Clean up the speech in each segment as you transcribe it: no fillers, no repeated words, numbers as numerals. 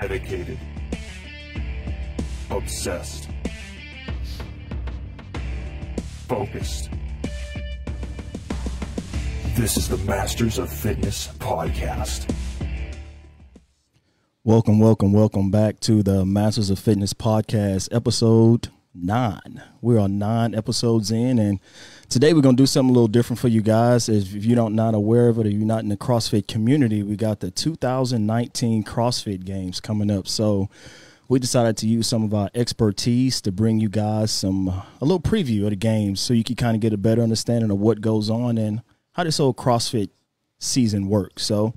Dedicated. Obsessed. Focused. This is the Masters of Fitness podcast. Welcome back to the Masters of Fitness podcast, episode 9. We are 9 episodes in, and today we're going to do something a little different for you guys. If you're not aware of it or you're not in the CrossFit community, we got the 2019 CrossFit Games coming up. So we decided to use some of our expertise to bring you guys a little preview of the games so you can kind of get a better understanding of what goes on and how this whole CrossFit season works. So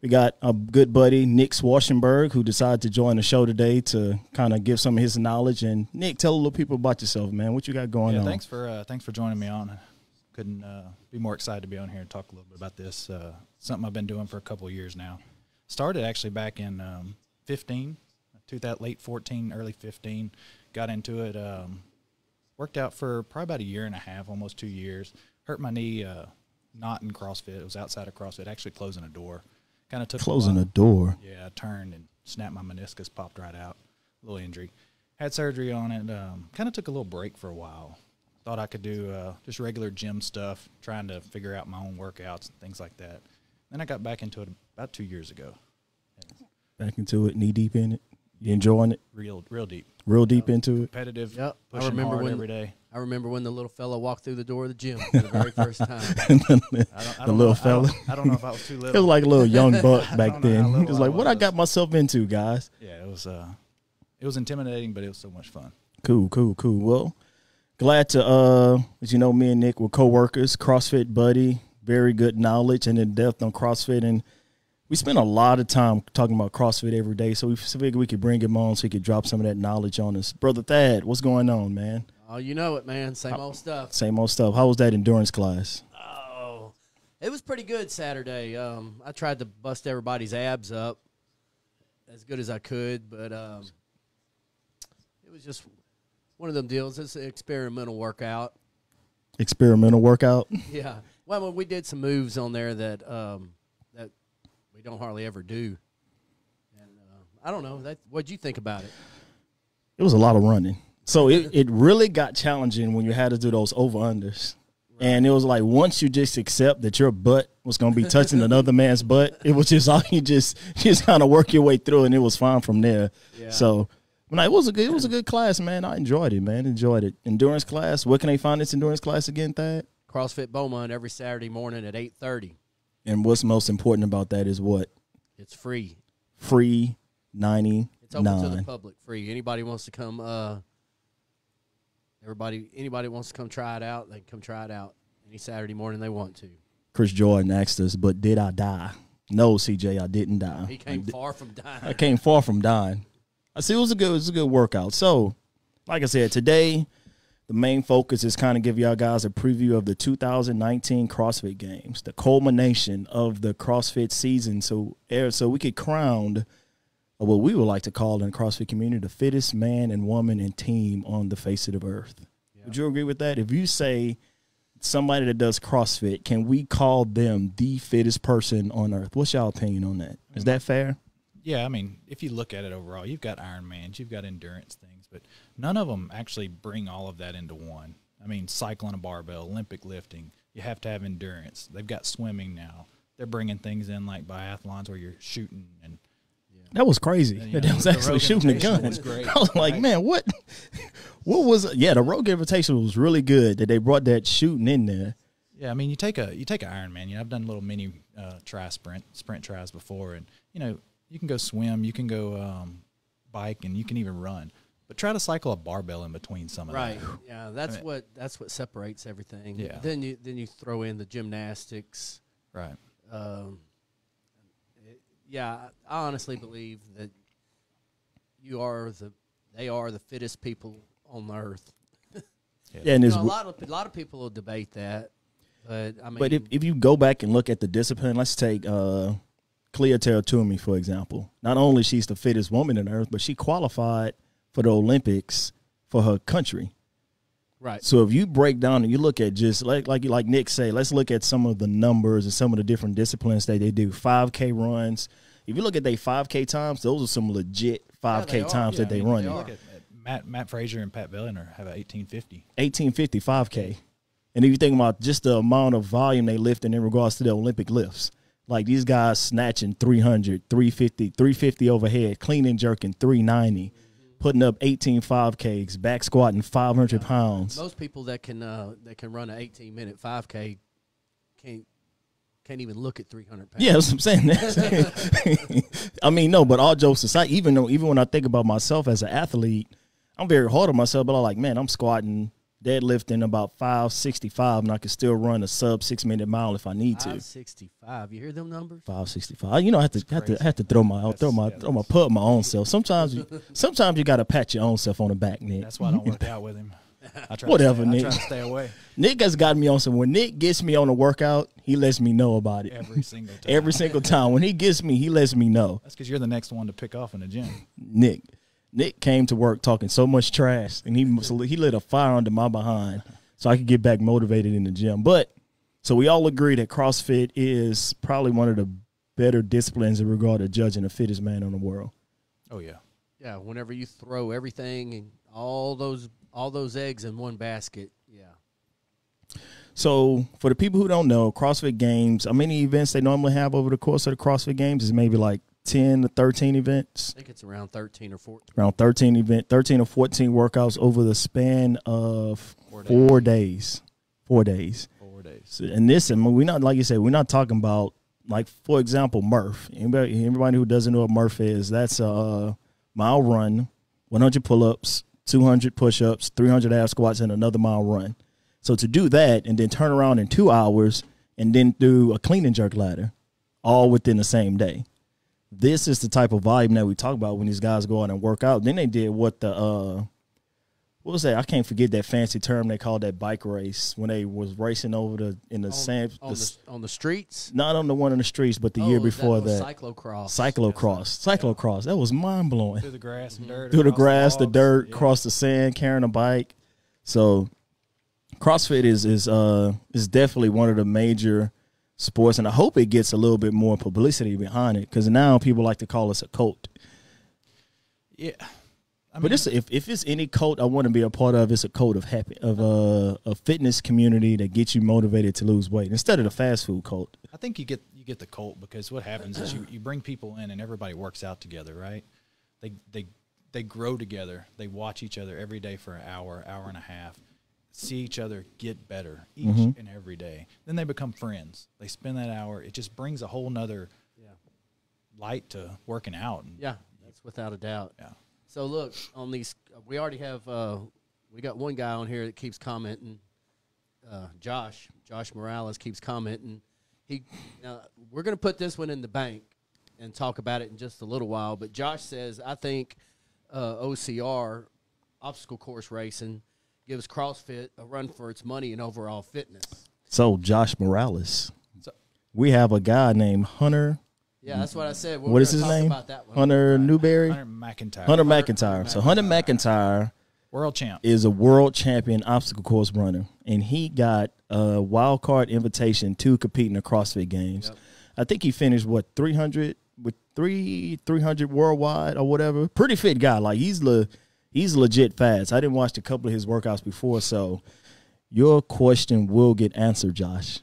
we got a good buddy, Nick Swashenberg, who decided to join the show today to kind of give some of his knowledge. And Nick, tell a little people about yourself, man. What you got going on? Thanks for joining me on. Couldn't be more excited to be on here and talk a little bit about this. Something I've been doing for a couple of years now. Started actually back in 15, to that late 14, early 15. Got into it. Worked out for probably about a year and a half, almost 2 years. Hurt my knee. Not in CrossFit. It was outside of CrossFit. Actually closing a door. Kind of took closing a door. Yeah, I turned and snapped my meniscus, popped right out. A little injury. Had surgery on it. Kind of took a little break for a while. Thought I could do just regular gym stuff, trying to figure out my own workouts and things like that. Then I got back into it about 2 years ago. Back into it, knee deep in it. You enjoying it? Real deep. Real deep into it. Competitive. Yep. I remember hard every day. I remember when the little fella walked through the door of the gym for the very first time. I don't know, the little fella. I don't know if I was too little. It was like a little young buck back then. It was like, what I got myself into, guys. Yeah, it was intimidating, but it was so much fun. Cool. Well, glad to, as you know, me and Nick were co-workers, CrossFit buddy, very good knowledge and in depth on CrossFit. And we spent a lot of time talking about CrossFit every day, so we figured we could bring him on so he could drop some of that knowledge on us. Brother Thad, what's going on, man? Oh, you know it, man. Same old stuff. How was that endurance class? Oh, it was pretty good Saturday. I tried to bust everybody's abs up as good as I could, but it was just one of them deals. It's an experimental workout. Experimental workout? Yeah. Well, we did some moves on there that that we don't hardly ever do. And I don't know. What'd you think about it? It was a lot of running. So it really got challenging when you had to do those over-unders. Right. And it was like once you just accept that your butt was going to be touching another man's butt, it was just all you just kind of work your way through, and it was fine from there. Yeah. So it was a good class, man. I enjoyed it, man. Enjoyed it. Endurance class. Where can they find this endurance class again, Thad? CrossFit Beaumont every Saturday morning at 8:30. And what's most important about that is what? It's free. Free 99. It's open to the public. Free. Anybody wants to come anybody wants to come try it out, they can come try it out any Saturday morning they want to. Chris Jordan asked us, but did I die? No, CJ, I didn't die. He came far from dying. I came far from dying. I see it was a good workout. So, like I said, today the main focus is kind of give y'all guys a preview of the 2019 CrossFit Games, the culmination of the CrossFit season. So we could crown what we would like to call in the CrossFit community the fittest man and woman and team on the face of the earth. Yeah. Would you agree with that? If you say somebody that does CrossFit, can we call them the fittest person on earth? What's your opinion on that? Is that fair? Yeah, I mean, if you look at it overall, you've got Ironmans, you've got endurance things, but none of them actually bring all of that into one. I mean, cycling a barbell, Olympic lifting, you have to have endurance. They've got swimming now. They're bringing things in like biathlons where you're shooting and that was crazy. Yeah, that was actually shooting the gun. Was great. I was like, man, what was? Yeah, the Rogue Invitational was really good that they brought that shooting in there. Yeah, I mean, you take an Ironman. You know, I've done little mini sprint tries before, and you know, you can go swim, you can go bike, and you can even run. But try to cycle a barbell in between some of that. Right. Yeah, that's what separates everything. Yeah. Then you throw in the gymnastics. Right. Yeah, I honestly believe that they are the fittest people on earth. Yeah, and a lot of people will debate that, but I mean, but if you go back and look at the discipline, let's take Tia-Clair Toomey for example. Not only she's the fittest woman on earth, but she qualified for the Olympics for her country. Right. So if you break down and you look at just like Nick say, let's look at some of the numbers and some of the different disciplines that they do. 5K runs, if you look at their 5K times, those are some legit 5K times that they run. Look at Matt Fraser and Pat Bellion have an 1850. 1850, 5K. And if you think about just the amount of volume they lift in regards to the Olympic lifts, like these guys snatching 300, 350, 350 overhead, clean and jerking 390, putting up 18 5Ks, back squatting 500 pounds. Most people that can run an 18-minute 5K can't even look at 300 pounds. Yeah, that's what I'm saying. I mean, no, but all jokes aside, even when I think about myself as an athlete, I'm very hard on myself, but I'm like, man, I'm squatting, deadlifting about 565, and I can still run a sub 6 minute mile if I need to. 565. You hear them numbers? 565. You know, I have to throw my own self. Sometimes you gotta pat your own self on the back, Nick. That's why I don't work out with him. I try Nick. I try to stay away. Nick has gotten me on some. When Nick gets me on a workout, he lets me know about it every single time. Every single time when he gets me, he lets me know. That's because you're the next one to pick off in the gym, Nick. Nick came to work talking so much trash, and he lit a fire under my behind so I could get back motivated in the gym. But so we all agree that CrossFit is probably one of the better disciplines in regard to judging the fittest man in the world. Oh yeah, yeah. Whenever you throw everything and all those eggs in one basket, yeah. So for the people who don't know, CrossFit Games, how many events they normally have over the course of the CrossFit Games is maybe like 10 to 13 events. I think it's around 13 or 14. Around 13 or 14 workouts over the span of 4 days. 4 days. 4 days. So, and this, I mean, we're not, like you said, we're not talking about, like, for example, Murph. Everybody who doesn't know what Murph is, that's a mile run, 100 pull-ups, 200 push-ups, 300 ab squats, and another mile run. So to do that and then turn around in 2 hours and then do a clean and jerk ladder all within the same day. This is the type of volume that we talk about when these guys go out and work out. Then they did what the, what was that? I can't forget that fancy term they called that bike race when they was racing over the on the streets. Not on the one in the streets, but the year before that. Cyclocross. Cyclocross. Cyclocross. That was mind blowing. Through the grass and dirt. Through the grass, the dirt, across the sand, carrying a bike. So, CrossFit is definitely one of the major sports, and I hope it gets a little bit more publicity behind it, because now people like to call us a cult. Yeah, I mean, but it's, if it's any cult I want to be a part of, it's a cult of a fitness community that gets you motivated to lose weight instead of the fast food cult. I think you get the cult because what happens is you bring people in and everybody works out together, right? They grow together. They watch each other every day for an hour, hour and a half. See each other get better each and every day. Then they become friends. They spend that hour. It just brings a whole nother light to working out. And yeah, that's without a doubt. Yeah. So look, on these, we already have, we got one guy on here that keeps commenting. Josh Morales keeps commenting. Now we're going to put this one in the bank and talk about it in just a little while. But Josh says, I think OCR, obstacle course racing, gives CrossFit a run for its money in overall fitness. So, Josh Morales. So, we have a guy named Hunter. Yeah, that's what I said. What is his name? About that one. Hunter Newberry? Hunter McIntyre. Hunter McIntyre. So, Hunter McIntyre world champ. Is a world champion obstacle course runner, and he got a wild card invitation to compete in the CrossFit Games. Yep. I think he finished, what, 300 worldwide or whatever. Pretty fit guy. Like, he's legit fast. I didn't watch a couple of his workouts before, so your question will get answered, Josh,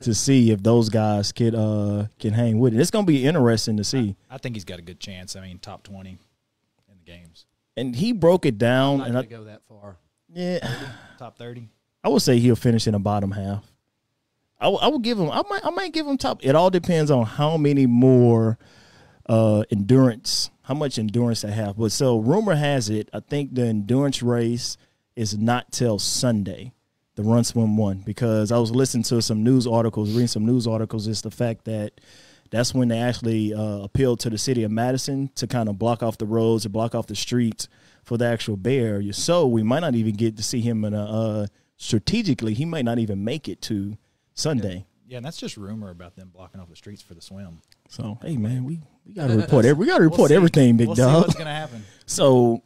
to see if those guys can hang with it. It's going to be interesting to see. I think he's got a good chance. I mean, top 20 in the games. And he broke it down. I'm not going to go that far. Yeah. 30, top 30. I would say he'll finish in the bottom half. I would give him – I might give him top – it all depends on how many more endurance – how much endurance they have. But so rumor has it, I think the endurance race is not till Sunday, the run swim one, because I was listening to some news articles, reading some news articles. It's the fact that that's when they actually appealed to the city of Madison to kind of block off the roads and block off the streets for the actual barrier. So we might not even get to see him in a, strategically, he might not even make it to Sunday. Yeah, and that's just rumor about them blocking off the streets for the swim. So, hey, man, we got to report everything, big dog. We'll see what's going to happen. So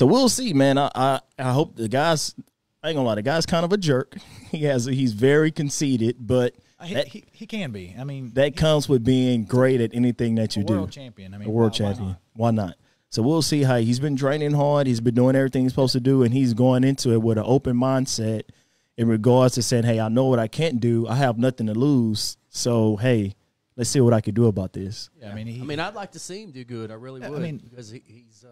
we'll see, man. I hope the guy's – I ain't going to lie, the guy's kind of a jerk. He's very conceited, but He can be. I mean, that comes with being great at anything that you do. World champion. I mean, a world champion. Why not? So we'll see how he's been training hard. He's been doing everything he's supposed to do, and he's going into it with an open mindset in regards to saying, hey, I know what I can't do. I have nothing to lose. So, hey, let's see what I can do about this. Yeah, I mean, I'd like to see him do good. I really would. I mean, because he's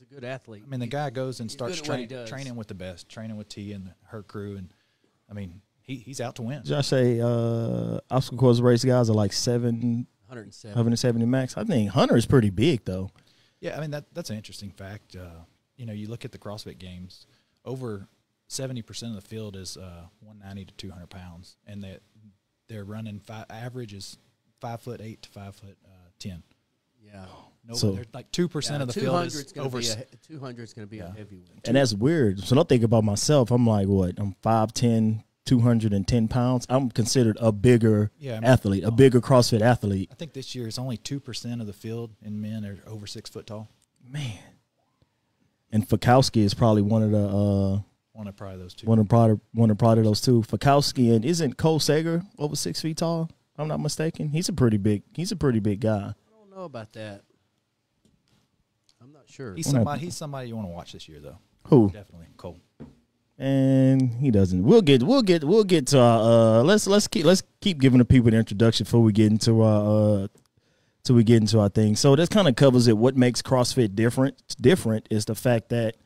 a good athlete. I mean, the guy goes and starts training with the best, training with T and her crew, and I mean, he's out to win. Did I say obstacle course race guys are like 170 max? I think Hunter is pretty big though. Yeah, I mean, that's an interesting fact. You know, you look at the CrossFit games, over 70% of the field is 190 to 200 pounds, and they're running average is 5'8" to 5'10". Yeah, no, so there's like 2% of the field is over. 200's going to be a heavyweight, and that's weird. So I think about myself. I'm like, what? I'm 5'10", 210 pounds. I'm considered a bigger athlete, a bigger CrossFit athlete. I think this year it's only 2% of the field in men are over 6 foot tall. Man, and Fikowski is probably one of the one of those two. Fikowski, and isn't Cole Sager over 6 feet tall? If I'm not mistaken. He's a pretty big. He's a pretty big guy. I don't know about that. I'm not sure. He's somebody. He's somebody you want to watch this year, though. Who? Definitely Cole. And he doesn't. We'll get to our, let's keep giving the people the introduction before we get into our thing. So this kind of covers it. What makes CrossFit different is the fact that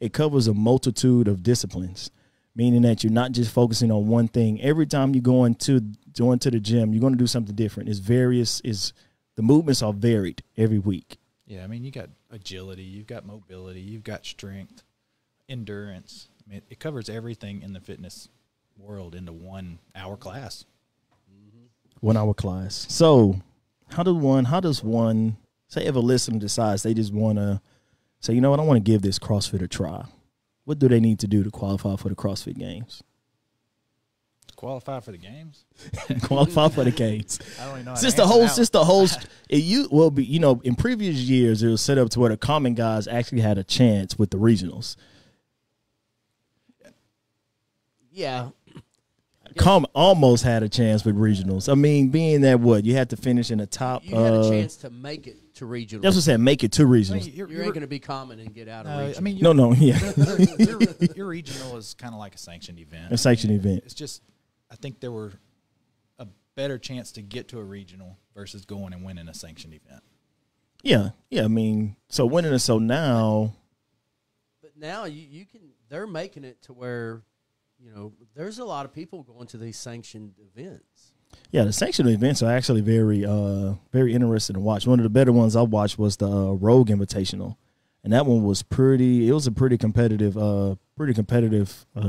it covers a multitude of disciplines, meaning that you're not just focusing on one thing. Every time you go into the gym, you're going to do something different. It's various. The movements are varied every week. Yeah, I mean, you got agility, you've got mobility, you've got strength, endurance. I mean, it covers everything in the fitness world into 1 hour class. Mm-hmm. 1 hour class. So, how does one say if a listener decides they just want to say, you know what, I want to give this CrossFit a try? What do they need to do to qualify for the CrossFit Games? Qualify for the games? Qualify for the games. I don't even know. In previous years it was set up to where the common guys actually had a chance with the regionals. Yeah. Almost had a chance with regionals. I mean, being that you had to finish in the top. You had a chance to make it to regionals. That's what I said, make it to regionals. I mean, you ain't going to be common and get out of regionals. I mean, your regional is kind of like a sanctioned event. A sanctioned event. It's just, I think there were a better chance to get to a regional versus going and winning a sanctioned event. Yeah. Yeah, I mean, so winning it, so now. But now you can, they're making it to where, you know, there's a lot of people going to these sanctioned events. Yeah, the sanctioned events are actually very, very interesting to watch. One of the better ones I watched was the Rogue Invitational, and that one was pretty. It was a pretty competitive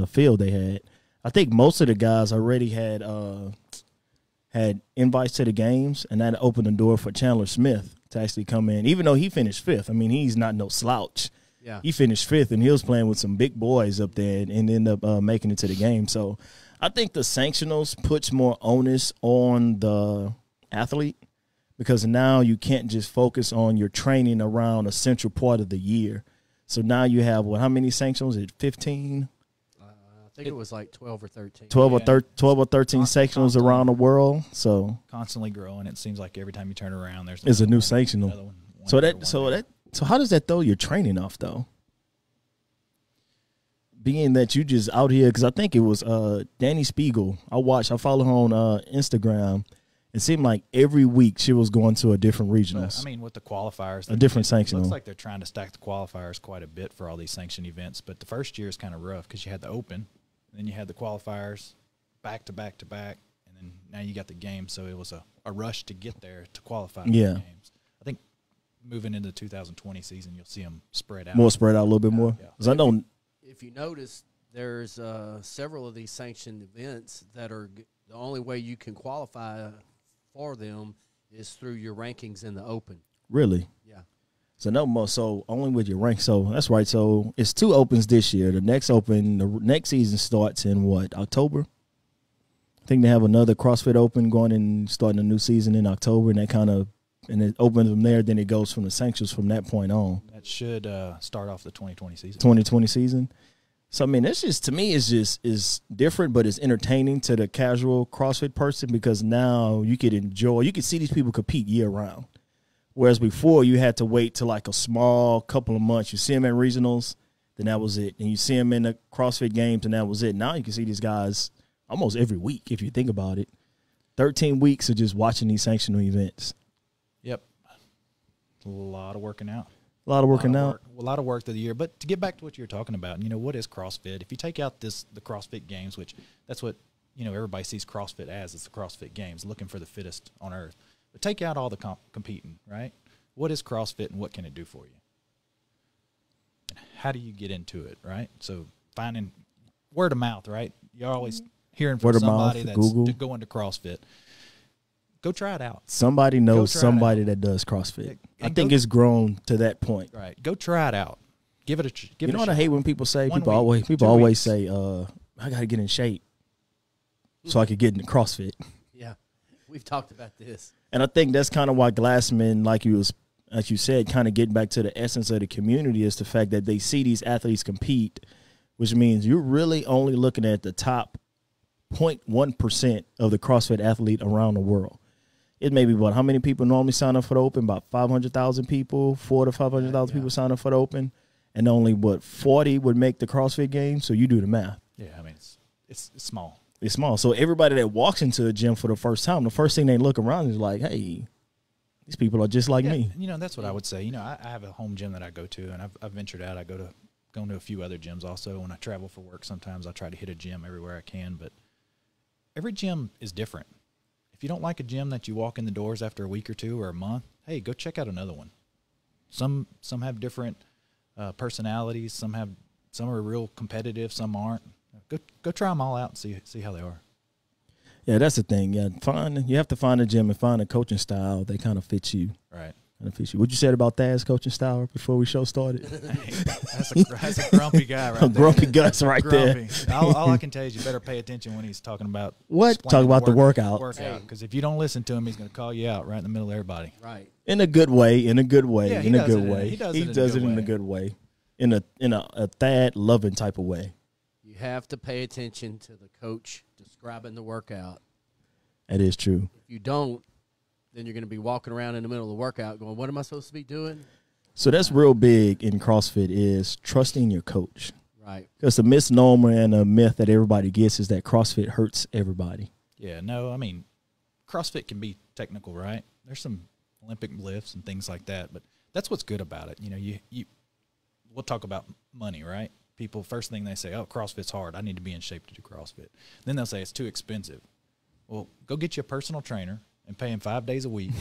field they had. I think most of the guys already had had invites to the games, and that opened the door for Chandler Smith to actually come in, even though he finished fifth. I mean, he's not no slouch. Yeah. He finished fifth, and he was playing with some big boys up there and ended up making it to the game. So I think the sanctionals puts more onus on the athlete because now you can't just focus on your training around a central part of the year. So now you have, how many sanctionals? Is it 15? I think it was like 12 or 13. 12 or 13 sanctionals around the world. So constantly growing. It seems like every time you turn around, there's a new sanctional. So how does that throw your training off, though? Being that you just out here, because I think it was Danny Spiegel. I follow her on Instagram. It seemed like every week she was going to a different regionals. I mean, with the qualifiers. A different sanctional. It looks like they're trying to stack the qualifiers quite a bit for all these sanctioned events, but the first year is kind of rough because you had the open, and then you had the qualifiers back to back to back, and then now you got the game, so it was a rush to get there to qualify for the games. Moving into the 2020 season, you'll see them spread out. A little bit more? Yeah. Because I know, if you notice, there's several of these sanctioned events that are the only way you can qualify for them is through your rankings in the open. Really? Yeah. So, no more. So, only with your rank. So, that's right. So, it's 2 opens this year. The next season starts in, October? I think they have another CrossFit Open going and starting a new season in October, and that kind of and it opens from there, then it goes from the sanctions from that point on. That should start off the 2020 season. So I mean, that's just, to me, it's just, is different, but it's entertaining to the casual CrossFit person, because now you could enjoy, you could see these people compete year round, whereas before you had to wait till like a small couple of months. You see them at regionals, then that was it, and you see them in the CrossFit games, and that was it. Now you can see these guys almost every week if you think about it. 13 weeks of just watching these sanctional events. Yep, a lot of working out. A lot of working out. A lot of work through the year. But to get back to what you were talking about, you know, what is CrossFit? If you take out the CrossFit Games, which that's what, you know, everybody sees CrossFit as, it's the CrossFit Games, looking for the fittest on earth. But take out all the competing, right? What is CrossFit and what can it do for you? And how do you get into it, right? So finding word of mouth, right? You're always hearing from somebody that's going to CrossFit. Go try it out. Somebody knows somebody that does CrossFit. I think it's grown to that point. Right. Go try it out. Give it a shot. You know what I hate when people say, people always say, I got to get in shape so I could get into CrossFit. Yeah. We've talked about this. And I think that's kind of why Glassman, like you said, kind of getting back to the essence of the community, is the fact that they see these athletes compete, which means you're really only looking at the top 0.1% of the CrossFit athlete around the world. It may be what, how many people normally sign up for the Open? About 500,000 people, 400,000 to 500,000 people sign up for the Open, and only what 40 would make the CrossFit Games. So you do the math. Yeah, I mean it's small. It's small. So everybody that walks into a gym for the first time, the first thing they look around is like, hey, these people are just like me. You know, that's what I would say. You know, I have a home gym that I go to, and I've ventured out. I go to a few other gyms also. When I travel for work, sometimes I try to hit a gym everywhere I can, but every gym is different. If you don't like a gym that you walk in the doors after a week or two or a month, hey, go check out another one. Some have different personalities. Some are real competitive. Some aren't. Go try them all out and see how they are. Yeah, that's the thing. Yeah, you have to find a gym and find a coaching style that kind of fits you. Right. What you said about Thad's coaching style before we started? Hey, that's a grumpy guy, right? Grumpy guy right there. All I can tell is you better pay attention when he's talking about the workout. Because if you don't listen to him, he's going to call you out right in the middle of everybody. Right. In a good way. In a good way. Yeah, he does it in a good way. In a Thad loving type of way. You have to pay attention to the coach describing the workout. That is true. If you don't, then you're going to be walking around in the middle of the workout going, what am I supposed to be doing? So that's real big in CrossFit, is trusting your coach. Right. Because the misnomer and a myth that everybody gets is that CrossFit hurts everybody. Yeah, no, I mean, CrossFit can be technical, right? There's some Olympic lifts and things like that, but that's what's good about it. You know, we'll talk about money, right? People, first thing they say, oh, CrossFit's hard. I need to be in shape to do CrossFit. Then they'll say it's too expensive. Well, go get you a personal trainer and pay him 5 days a week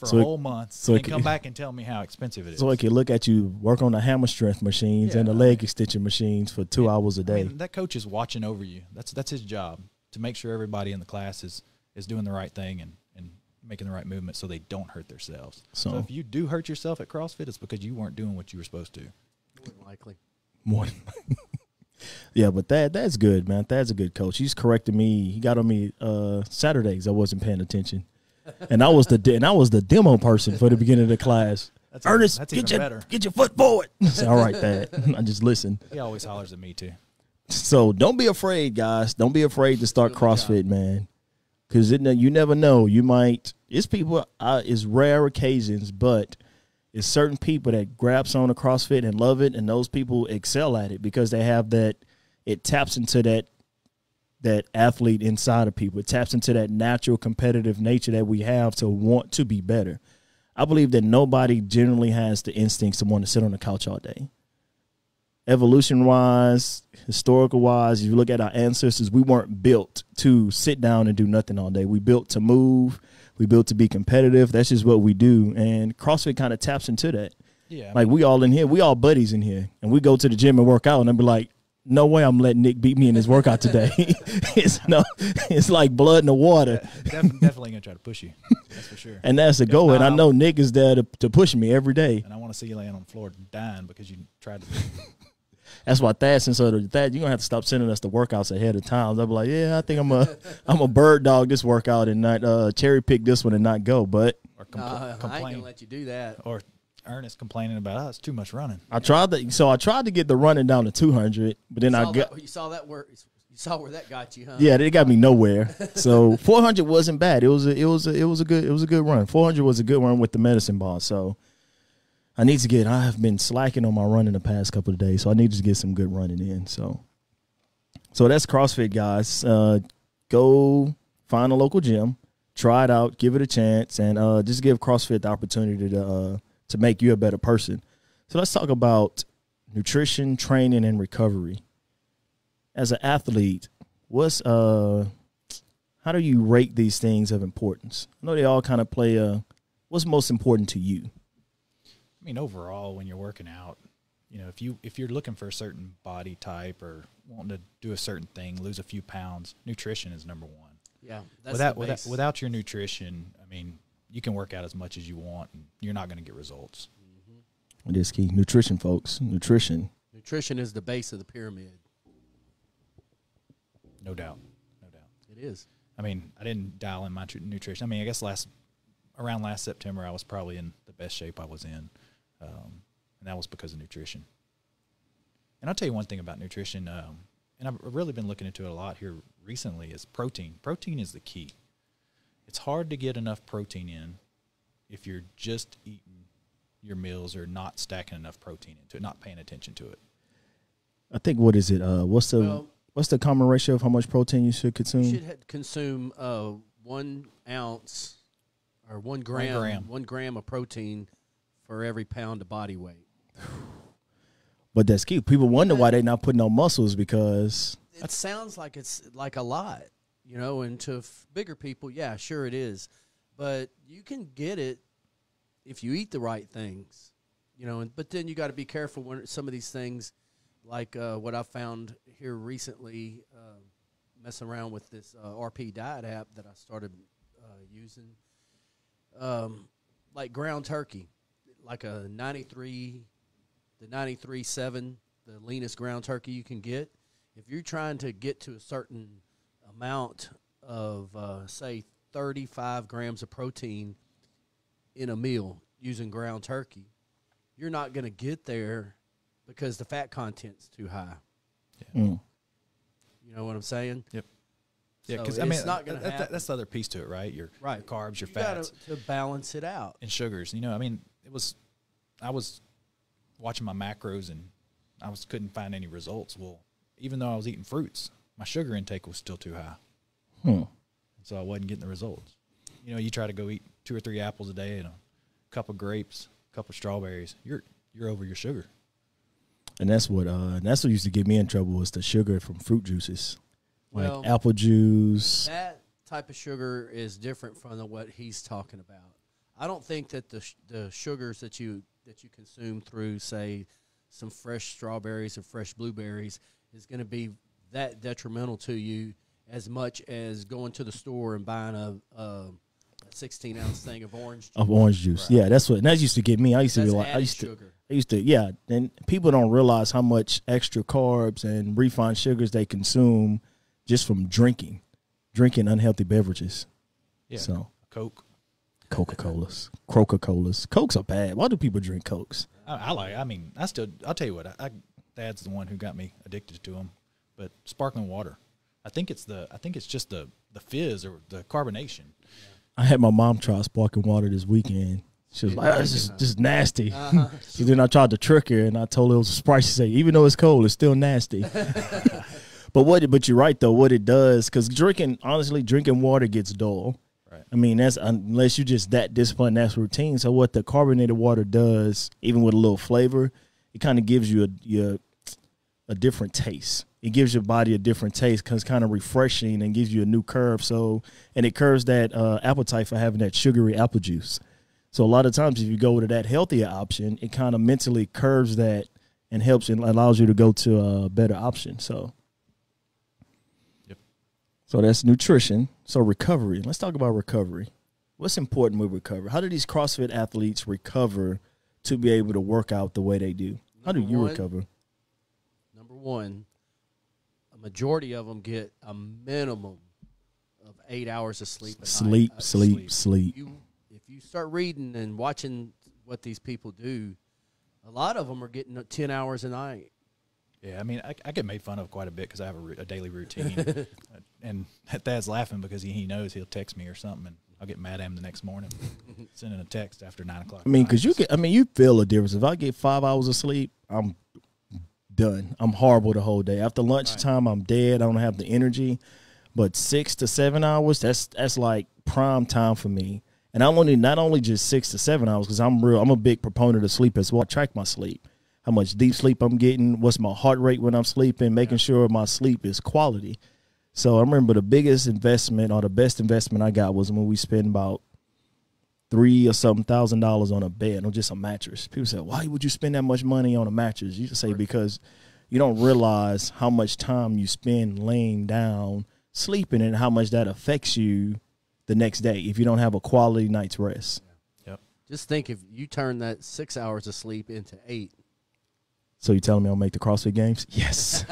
for a whole month, and come back and tell me how expensive it is. So I can look at you work on the hammer strength machines and the leg extension machines for 2 hours a day. I mean, that coach is watching over you. That's his job, to make sure everybody in the class is doing the right thing and making the right movement so they don't hurt themselves. So if you do hurt yourself at CrossFit, it's because you weren't doing what you were supposed to. More than likely. Yeah, but that's good, man. That's a good coach. He's correcting me. He got on me Saturdays. I wasn't paying attention, and I was the demo person for the beginning of the class. Ernest, get your foot forward. All right, Thad. I just listened. He always hollers at me too. So don't be afraid, guys. Don't be afraid to start CrossFit, man. Because you never know. You might. It's people. It's rare occasions, but it's certain people that grabs on to CrossFit and love it, and those people excel at it because they have that. It taps into that athlete inside of people. It taps into that natural competitive nature that we have to want to be better. I believe that nobody generally has the instincts to want to sit on the couch all day. Evolution-wise, historical-wise, if you look at our ancestors, we weren't built to sit down and do nothing all day. We built to move. We built to be competitive. That's just what we do. And CrossFit kind of taps into that. Yeah. I mean, we all in here. We all buddies in here. And we go to the gym and work out, and I'd be like, no way I'm letting Nick beat me in his workout today. It's like blood in the water. Definitely going to try to push you. That's for sure. And that's the goal. And I know Nick is there to push me every day. And I want to see you laying on the floor dying because you tried to beat me. That's why Thad, you're gonna have to stop sending us the workouts ahead of time. I'll be like, yeah, I think I'm a bird dog this workout and not cherry pick this one and not go. But or complain. I ain't gonna let you do that. Or Ernest complaining about us too much running. I tried that, so I tried to get the running down to 200, but then I got. You saw that where that got you, huh? Yeah, it got me nowhere. So 400 wasn't bad. It was a, good run. 400 was a good run with the medicine ball. So I need to get. I have been slacking on my running the past couple of days, so I need to get some good running in. So that's CrossFit, guys. Go find a local gym. Try it out, give it a chance, and just give CrossFit the opportunity to make you a better person. So let's talk about nutrition, training, and recovery. As an athlete, how do you rate these things of importance? I know they all kind of play a what's most important to you? I mean, overall, when you're working out, you know, if you're looking for a certain body type or wanting to do a certain thing, lose a few pounds, nutrition is number one. Yeah, that's without your nutrition, I mean, you can work out as much as you want, and you're not going to get results. Mm-hmm. It is key. Nutrition, folks. Nutrition. Nutrition is the base of the pyramid. No doubt. No doubt. It is. I mean, I didn't dial in my nutrition. I mean, I guess around last September, I was probably in the best shape I was in, and that was because of nutrition. And I'll tell you one thing about nutrition, and I've really been looking into it a lot here recently, is protein. Protein is the key. It's hard to get enough protein in if you're just eating your meals or not stacking enough protein into it, not paying attention to it. I think, what is it? What's the common ratio of how much protein you should consume? You should consume 1 ounce or 1 gram, 1 gram of protein for every pound of body weight. But that's key. People wonder why they're not putting on muscles, because it sounds like it's like a lot, you know, and to bigger people, yeah, sure it is. But you can get it if you eat the right things, you know, but then you got to be careful when some of these things, like what I found here recently, messing around with this RP Diet app that I started using, like ground turkey, like a 93, the 93.7, the leanest ground turkey you can get. If you're trying to get to a certain amount of, say, 35 grams of protein in a meal using ground turkey, you're not going to get there because the fat content's too high. Yeah. Mm. You know what I'm saying? Yep. Yeah, because so I mean, it's not going to happen. That's the other piece to it, right? Your carbs, your fats. You got to balance it out. And sugars. You know, I mean, I was watching my macros and couldn't find any results. Well, even though I was eating fruits, my sugar intake was still too high. Hmm. So I wasn't getting the results. You know, you try to go eat 2 or 3 apples a day and a cup of grapes, a cup of strawberries, you're over your sugar. And that's what used to get me in trouble, was the sugar from fruit juices, like apple juice. That type of sugar is different from what he's talking about. I don't think that the sugars that you consume through, say, some fresh strawberries or fresh blueberries is going to be that detrimental to you as much as going to the store and buying a 16-ounce thing of orange juice. Of orange juice, right. Yeah, that's what that used to get me. I used to be like, yeah. And people don't realize how much extra carbs and refined sugars they consume just from drinking unhealthy beverages. Yeah, so Coke. Coca-Colas. Cokes are bad. Why do people drink Cokes? I'll tell you what. Thad's the one who got me addicted to them. But sparkling water. I think it's just the fizz or the carbonation. Yeah. I had my mom try sparkling water this weekend. She was like, oh, this is just nasty. Uh-huh. So then I tried to trick her, and I told her it was a Sprite. She said, even though it's cold, it's still nasty. But you're right, though, what it does, because honestly, drinking water gets dull. Right. I mean, that's unless you're just that disciplined, that's routine. So what the carbonated water does, even with a little flavor, it kind of gives you a different taste. It gives your body a different taste because it's kind of refreshing and gives you a new curve. So, and it curves that appetite for having that sugary apple juice. So a lot of times if you go to that healthier option, it kind of mentally curves that and helps and allows you to go to a better option. So. So that's nutrition. So recovery. Let's talk about recovery. What's important with recovery? How do these CrossFit athletes recover to be able to work out the way they do? How do you recover? Number one, a majority of them get a minimum of 8 hours of sleep. If you start reading and watching what these people do, a lot of them are getting 10 hours a night. Yeah, I mean, I get made fun of quite a bit because I have a daily routine. And Thad's laughing because he knows he'll text me or something, and I'll get mad at him the next morning, sending a text after 9 o'clock. I mean, because you get, I mean, you feel a difference. If I get 5 hours of sleep, I'm done. I'm horrible the whole day. After lunchtime, right, I'm dead. I don't have the energy. But 6 to 7 hours, that's like prime time for me. And I want to not only just 6 to 7 hours, because I'm a big proponent of sleep as well. I track my sleep, how much deep sleep I'm getting, what's my heart rate when I'm sleeping, making sure my sleep is quality. So I remember the biggest investment, or the best investment I got, was when we spent about $3,000 or something on a bed, or just a mattress. People say, why would you spend that much money on a mattress? You just say, because you don't realize how much time you spend laying down sleeping and how much that affects you the next day if you don't have a quality night's rest. Yep. Just think if you turn that 6 hours of sleep into 8. So you telling me I'll make the CrossFit Games? Yes.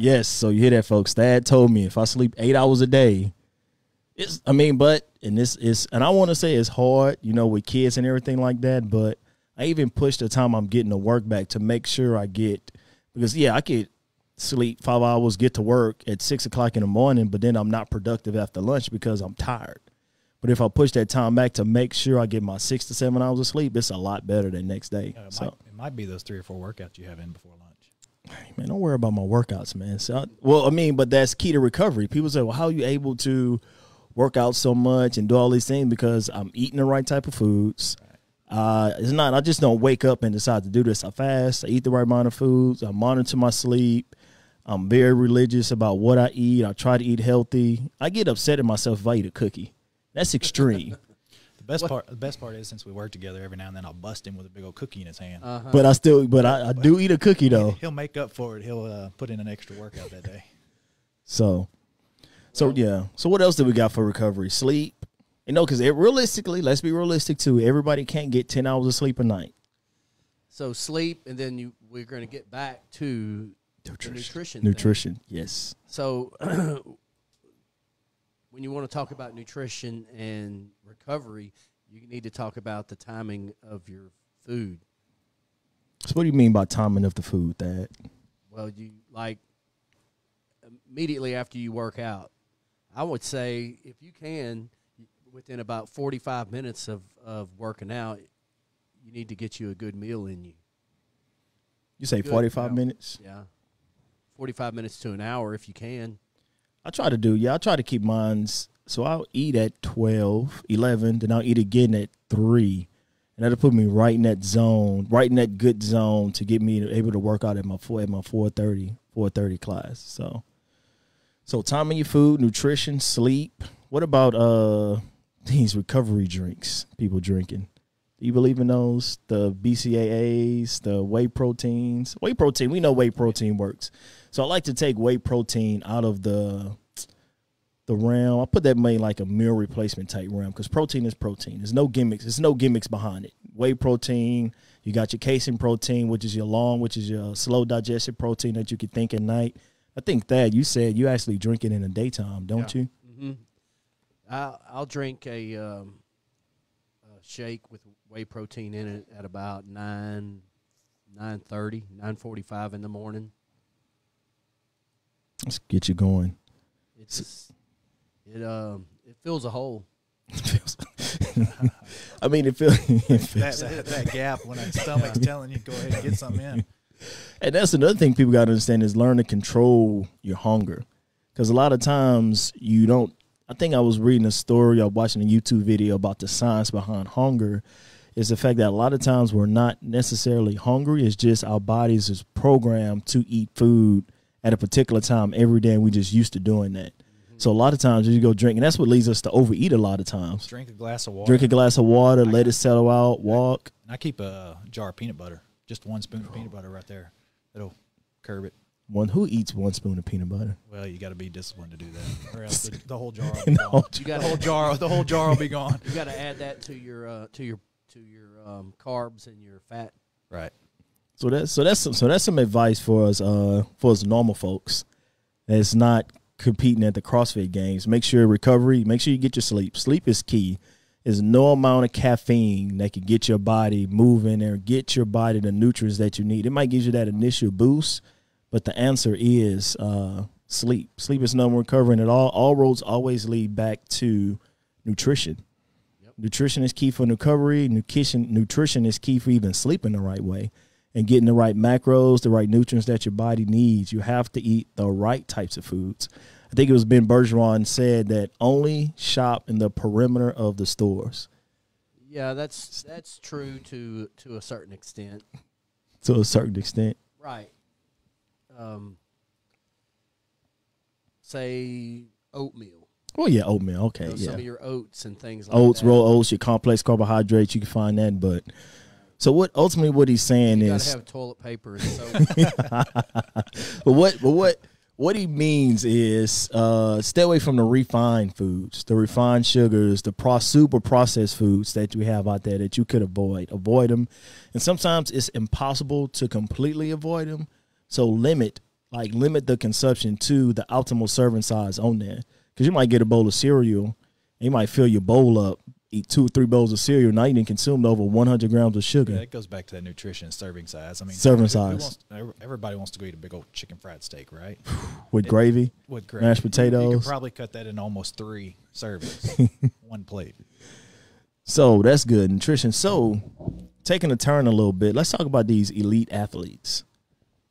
Yes. So you hear that, folks. Thad told me if I sleep 8 hours a day, it's, I mean, but, and this is, and I want to say it's hard, you know, with kids and everything like that, but I even push the time I'm getting to work back to make sure I get, because, yeah, I could sleep 5 hours, get to work at 6 o'clock in the morning, but then I'm not productive after lunch because I'm tired. But if I push that time back to make sure I get my 6 to 7 hours of sleep, it's a lot better the next day. It might be those 3 or 4 workouts you have in before lunch. Hey, man, don't worry about my workouts, man. So, well, I mean, but that's key to recovery. People say, well, how are you able to work out so much and do all these things? Because I'm eating the right type of foods. Right. It's not, I just don't wake up and decide to do this. I fast. I eat the right amount of foods. I monitor my sleep. I'm very religious about what I eat. I try to eat healthy. I get upset at myself if I eat a cookie. That's extreme. The best part is, since we work together, every now and then I'll bust him with a big old cookie in his hand. But I still, I do eat a cookie though. He'll make up for it. He'll put in an extra workout that day. So yeah. So what else do we got for recovery? Sleep, you know, because realistically, let's be realistic too. Everybody can't get 10 hours of sleep a night. So sleep, and then we're going to get back to nutrition. Yes. So. When you want to talk about nutrition and recovery, you need to talk about the timing of your food. So what do you mean by timing of the food, Thad? Well, you like immediately after you work out. I would say if you can, within about 45 minutes of working out, you need to get you a good meal in you. You say 45 minutes? Yeah. 45 minutes to an hour if you can. I try to do, yeah, I try to keep mines. So I'll eat at 12, 11, then I'll eat again at 3. And that'll put me right in that zone, right in that good zone to get me able to work out at my 4:30 class. So timing your food, nutrition, sleep. What about these recovery drinks people drinking? Do you believe in those? The BCAAs, the whey proteins. Whey protein, we know whey protein works. So I like to take whey protein out of the realm. I put that in like a meal replacement type realm, because protein is protein. There's no gimmicks. There's no gimmicks behind it. Whey protein, you got your casein protein, which is your long, which is your slow digested protein that you could think at night. I think, Thad, you said you actually drink it in the daytime, don't you? Mm-hmm. I'll drink a shake with whey protein in it at about 9:30, 9:45 in the morning. Let's get you going. It fills a hole. I mean, it fills that gap when that stomach's telling you go ahead and get something in. And that's another thing people got to understand is learn to control your hunger, because a lot of times you don't. I think I was reading a story or watching a YouTube video about the science behind hunger. Is the fact that a lot of times we're not necessarily hungry. It's just our bodies is programmed to eat food at a particular time every day, and we just used to doing that. Mm-hmm. So a lot of times you go drink, and that's what leads us to overeat a lot of times. Drink a glass of water. Drink a glass of water, let it settle out, walk. And I keep a jar of peanut butter, just 1 spoon of peanut butter right there. It'll curb it. Who eats 1 spoon of peanut butter? Well, you got to be disciplined to do that, or else the whole jar will be gone. The whole jar will be gone. You got to add that to your carbs and your fat. Right. So that's some advice for us normal folks that's not competing at the CrossFit Games. Make sure recovery. Make sure you get your sleep. Sleep is key. There's no amount of caffeine that can get your body moving and get your body the nutrients that you need. It might give you that initial boost, but the answer is sleep. Sleep is number one covering it all. All roads always lead back to nutrition. Yep. Nutrition is key for recovery. Nutrition is key for even sleeping the right way and getting the right macros, the right nutrients that your body needs. You have to eat the right types of foods. I think it was Ben Bergeron said that only shop in the perimeter of the stores. Yeah, that's true to a certain extent. To a certain extent, right? Say oatmeal. Oh yeah, oatmeal. Okay, you know, yeah. Some of your oats and things like that. Roll oats, your complex carbohydrates. You can find that, but. So what ultimately what he's saying you is have toilet paper and soap. But what he means is stay away from the refined foods, the refined sugars, the super processed foods that we have out there that you could avoid. Avoid them. And sometimes it's impossible to completely avoid them. So limit the consumption to the optimal serving size on there. Because you might get a bowl of cereal and you might fill your bowl up. Eat 2 or 3 bowls of cereal, now you didn't consume over 100 grams of sugar. Yeah, that goes back to that nutrition serving size. I mean, everybody wants to go eat a big old chicken fried steak, right? With gravy, with gravy, mashed potatoes. You could probably cut that in almost 3 servings, 1 plate. So that's good nutrition. So taking a turn a little bit, let's talk about these elite athletes.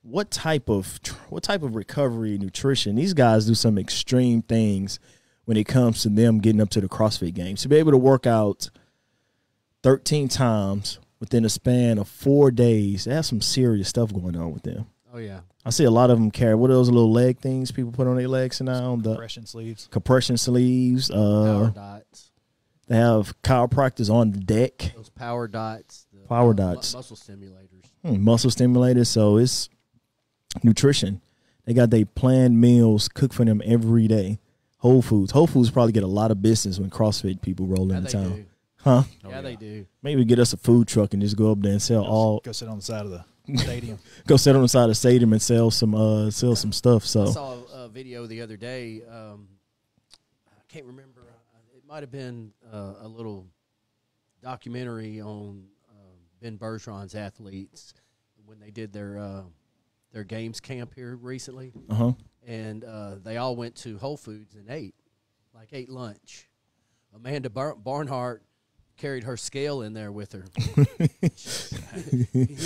What type of recovery nutrition? These guys do some extreme things when it comes to them getting up to the CrossFit Games. To be able to work out 13 times within a span of 4 days, they have some serious stuff going on with them. Oh, yeah. I see a lot of them carry, what are those little leg things people put on their legs now? Compression sleeves. Compression sleeves. Power dots. They have chiropractors on the deck. Those power dots. Power dots. Muscle stimulators. Muscle stimulators. So it's nutrition. They got their planned meals cooked for them every day. Whole Foods. Whole Foods probably get a lot of business when CrossFit people roll into town. Do. Huh? Oh, yeah, they do. Maybe get us a food truck and just go up there and sell all. Go sit on the side of the stadium. Go sit on the side of the stadium and sell some stuff. So I saw a video the other day. I can't remember. It might have been a little documentary on Ben Bergeron's athletes when they did their games camp here recently. Uh-huh. And they all went to Whole Foods and ate lunch. Amanda Barnhart carried her scale in there with her. You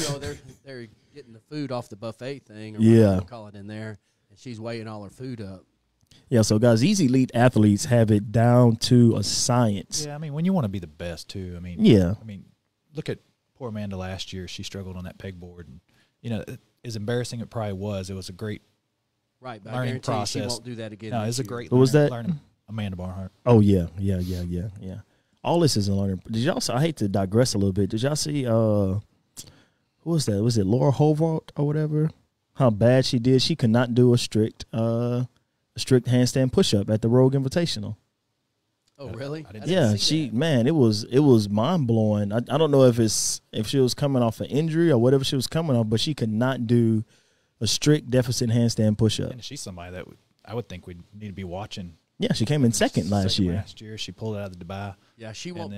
know, they're getting the food off the buffet thing, or whatever they call it in there, and she's weighing all her food up. Yeah, so guys, these elite athletes have it down to a science. Yeah, I mean, when you want to be the best too, I mean, yeah, I mean, look at poor Amanda last year. She struggled on that pegboard, and you know, as embarrassing it probably was, it was a great. Right, but learning I process. She won't do that again. No, it's a great. What was that? Learning. Amanda Barnhart. Oh yeah. All this is a learning. Did y'all? I hate to digress a little bit. Did y'all see? Who was that? Was it Laura Horvath or whatever? How bad she did. She could not do a strict handstand push up at the Rogue Invitational. Oh really? Yeah, she that. Man, it was mind blowing. I don't know if she was coming off an injury or whatever she was coming off, but she could not do a strict deficit handstand push-up. And she's somebody that I would think we'd need to be watching. Yeah, she came in second last year. Last year, she pulled out of Dubai. Yeah, she won't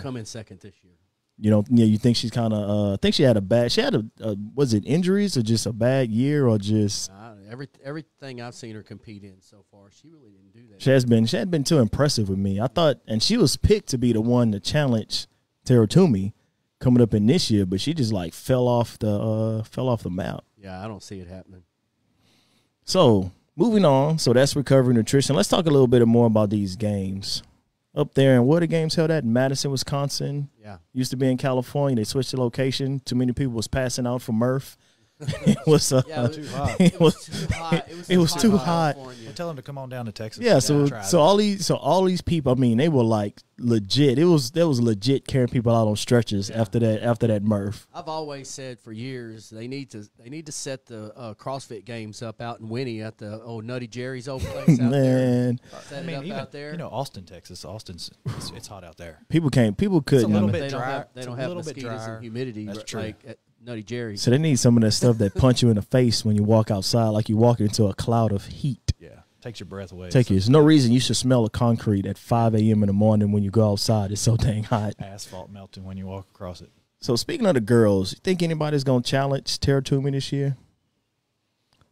come in second this year. You know, yeah, you think she's kind of. I think she had a bad. She had a was it injuries or just a bad year or just everything I've seen her compete in so far, she really didn't do that. She had been too impressive with me. I thought, and she was picked to be the one to challenge Tia-Clair Toomey coming up in this year, but she just like fell off the map. Yeah, I don't see it happening. So, moving on. So, that's recovery nutrition. Let's talk a little bit more about these games. Up there, and where the games held at? Madison, Wisconsin. Yeah. Used to be in California. They switched the location. Too many people was passing out from Murph. It was too hot. Tell them to come on down to Texas. Yeah, so all these people, I mean, they were like legit. There was legit carrying people out on stretchers after that Murph. I've always said for years they need to set the CrossFit Games up out in Winnie at the old Nutty Jerry's old place out Man. There. Set I mean, it up even, out there. You know, Austin, Texas. Austin's it's hot out there. People couldn't. It's a little bit dry. They don't have mosquitoes and humidity. That's true. Like, Nutty Jerry. So they need some of that stuff that punch you in the face when you walk outside, like you walk into a cloud of heat. Yeah. Takes your breath away. Take so. There's no reason you should smell the concrete at 5 a.m. in the morning when you go outside. It's so dang hot. Asphalt melting when you walk across it. So speaking of the girls, you think anybody's going to challenge Tia-Clair Toomey this year?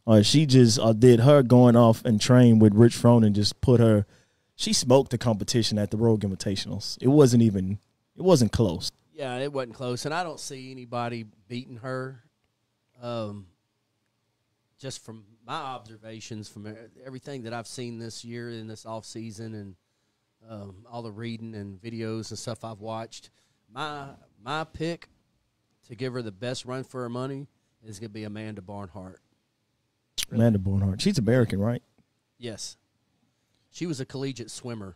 Or she just did her going off and train with Rich Froning just put her – she smoked the competition at the Rogue Invitationals. It wasn't even – it wasn't close. Yeah, it wasn't close, and I don't see anybody beating her. Just from my observations, from everything that I've seen this year in this off season, and all the reading and videos and stuff I've watched, my pick to give her the best run for her money is going to be Amanda Barnhart. Really? Amanda Barnhart. She's American, right? Yes. She was a collegiate swimmer,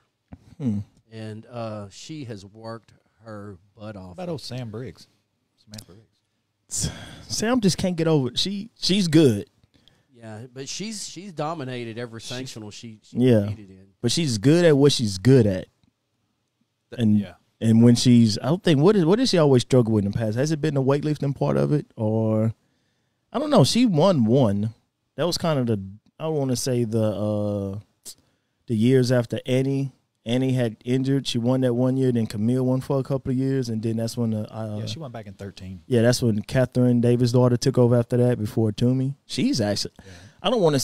and she has worked her butt off. How about old Sam Briggs? Samantha Briggs. Sam just can't get over it. She's good. Yeah, but she's dominated every sanctional she competed in. But she's good at what she's good at. And and when she's, I don't think, what does she always struggle with in the past? Has it been the weightlifting part of it? Or, I don't know, she won one. That was kind of the, I want to say the years after Annie. Annie had injured. She won that one year. Then Camille won for a couple of years, and then that's when the she won back in 2013. Yeah, that's when Catherine Davis' daughter took over after that. Before Toomey, she's actually. Yeah. I don't want to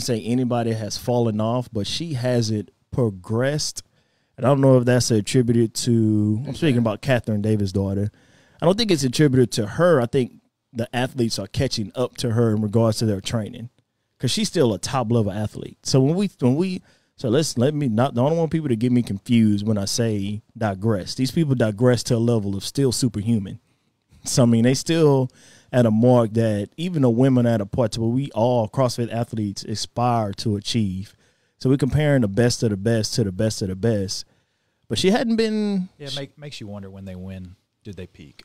say anybody has fallen off, but she hasn't progressed. And I don't know if that's attributed to. I'm speaking about Catherine Davis' daughter. I don't think it's attributed to her. I think the athletes are catching up to her in regards to their training, because she's still a top level athlete. So when we so I don't want people to get me confused when I say digress. These people digress to a level of still superhuman. So, I mean, they still at a mark that even the women at a part to what we all CrossFit athletes aspire to achieve. So we're comparing the best of the best to the best of the best. But she hadn't been. Yeah, it makes you wonder when they win, did they peak?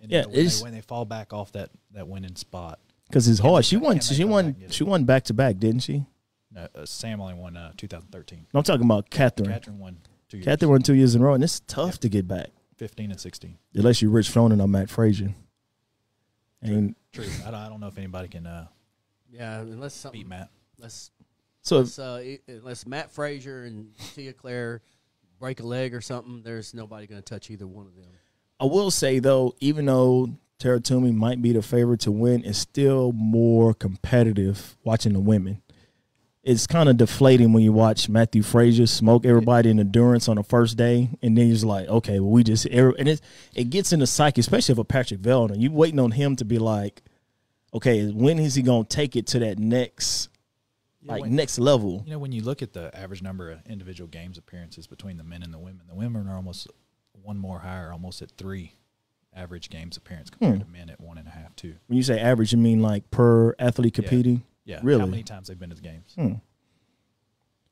And yeah, when they fall back off that winning spot. Because it's hard. She won back to back, didn't she? No, Sam only won 2013. I'm talking about Catherine. Catherine won 2 years in a row, and it's tough to get back. 15 and 16. Unless you're Rich Froning or Matt Fraser. And True. I don't know if anybody can beat Matt. Unless Matt Fraser and Tia-Clair break a leg or something, there's nobody going to touch either one of them. I will say, though, even though Tia-Clair Toomey might be the favorite to win, it's still more competitive watching the women. It's kind of deflating when you watch Matthew Fraser smoke everybody in endurance on the first day, and then you're just like, okay, well, we just – and it gets in the psyche, especially for Patrick Vellner. You're waiting on him to be like, okay, when is he going to take it to that next next level? You know, when you look at the average number of individual games appearances between the men and the women are almost one more higher, almost at 3 average games appearance compared to men at 1.5, 2. When you say average, you mean like per athlete competing? Yeah. Yeah, really? How many times they've been to the games.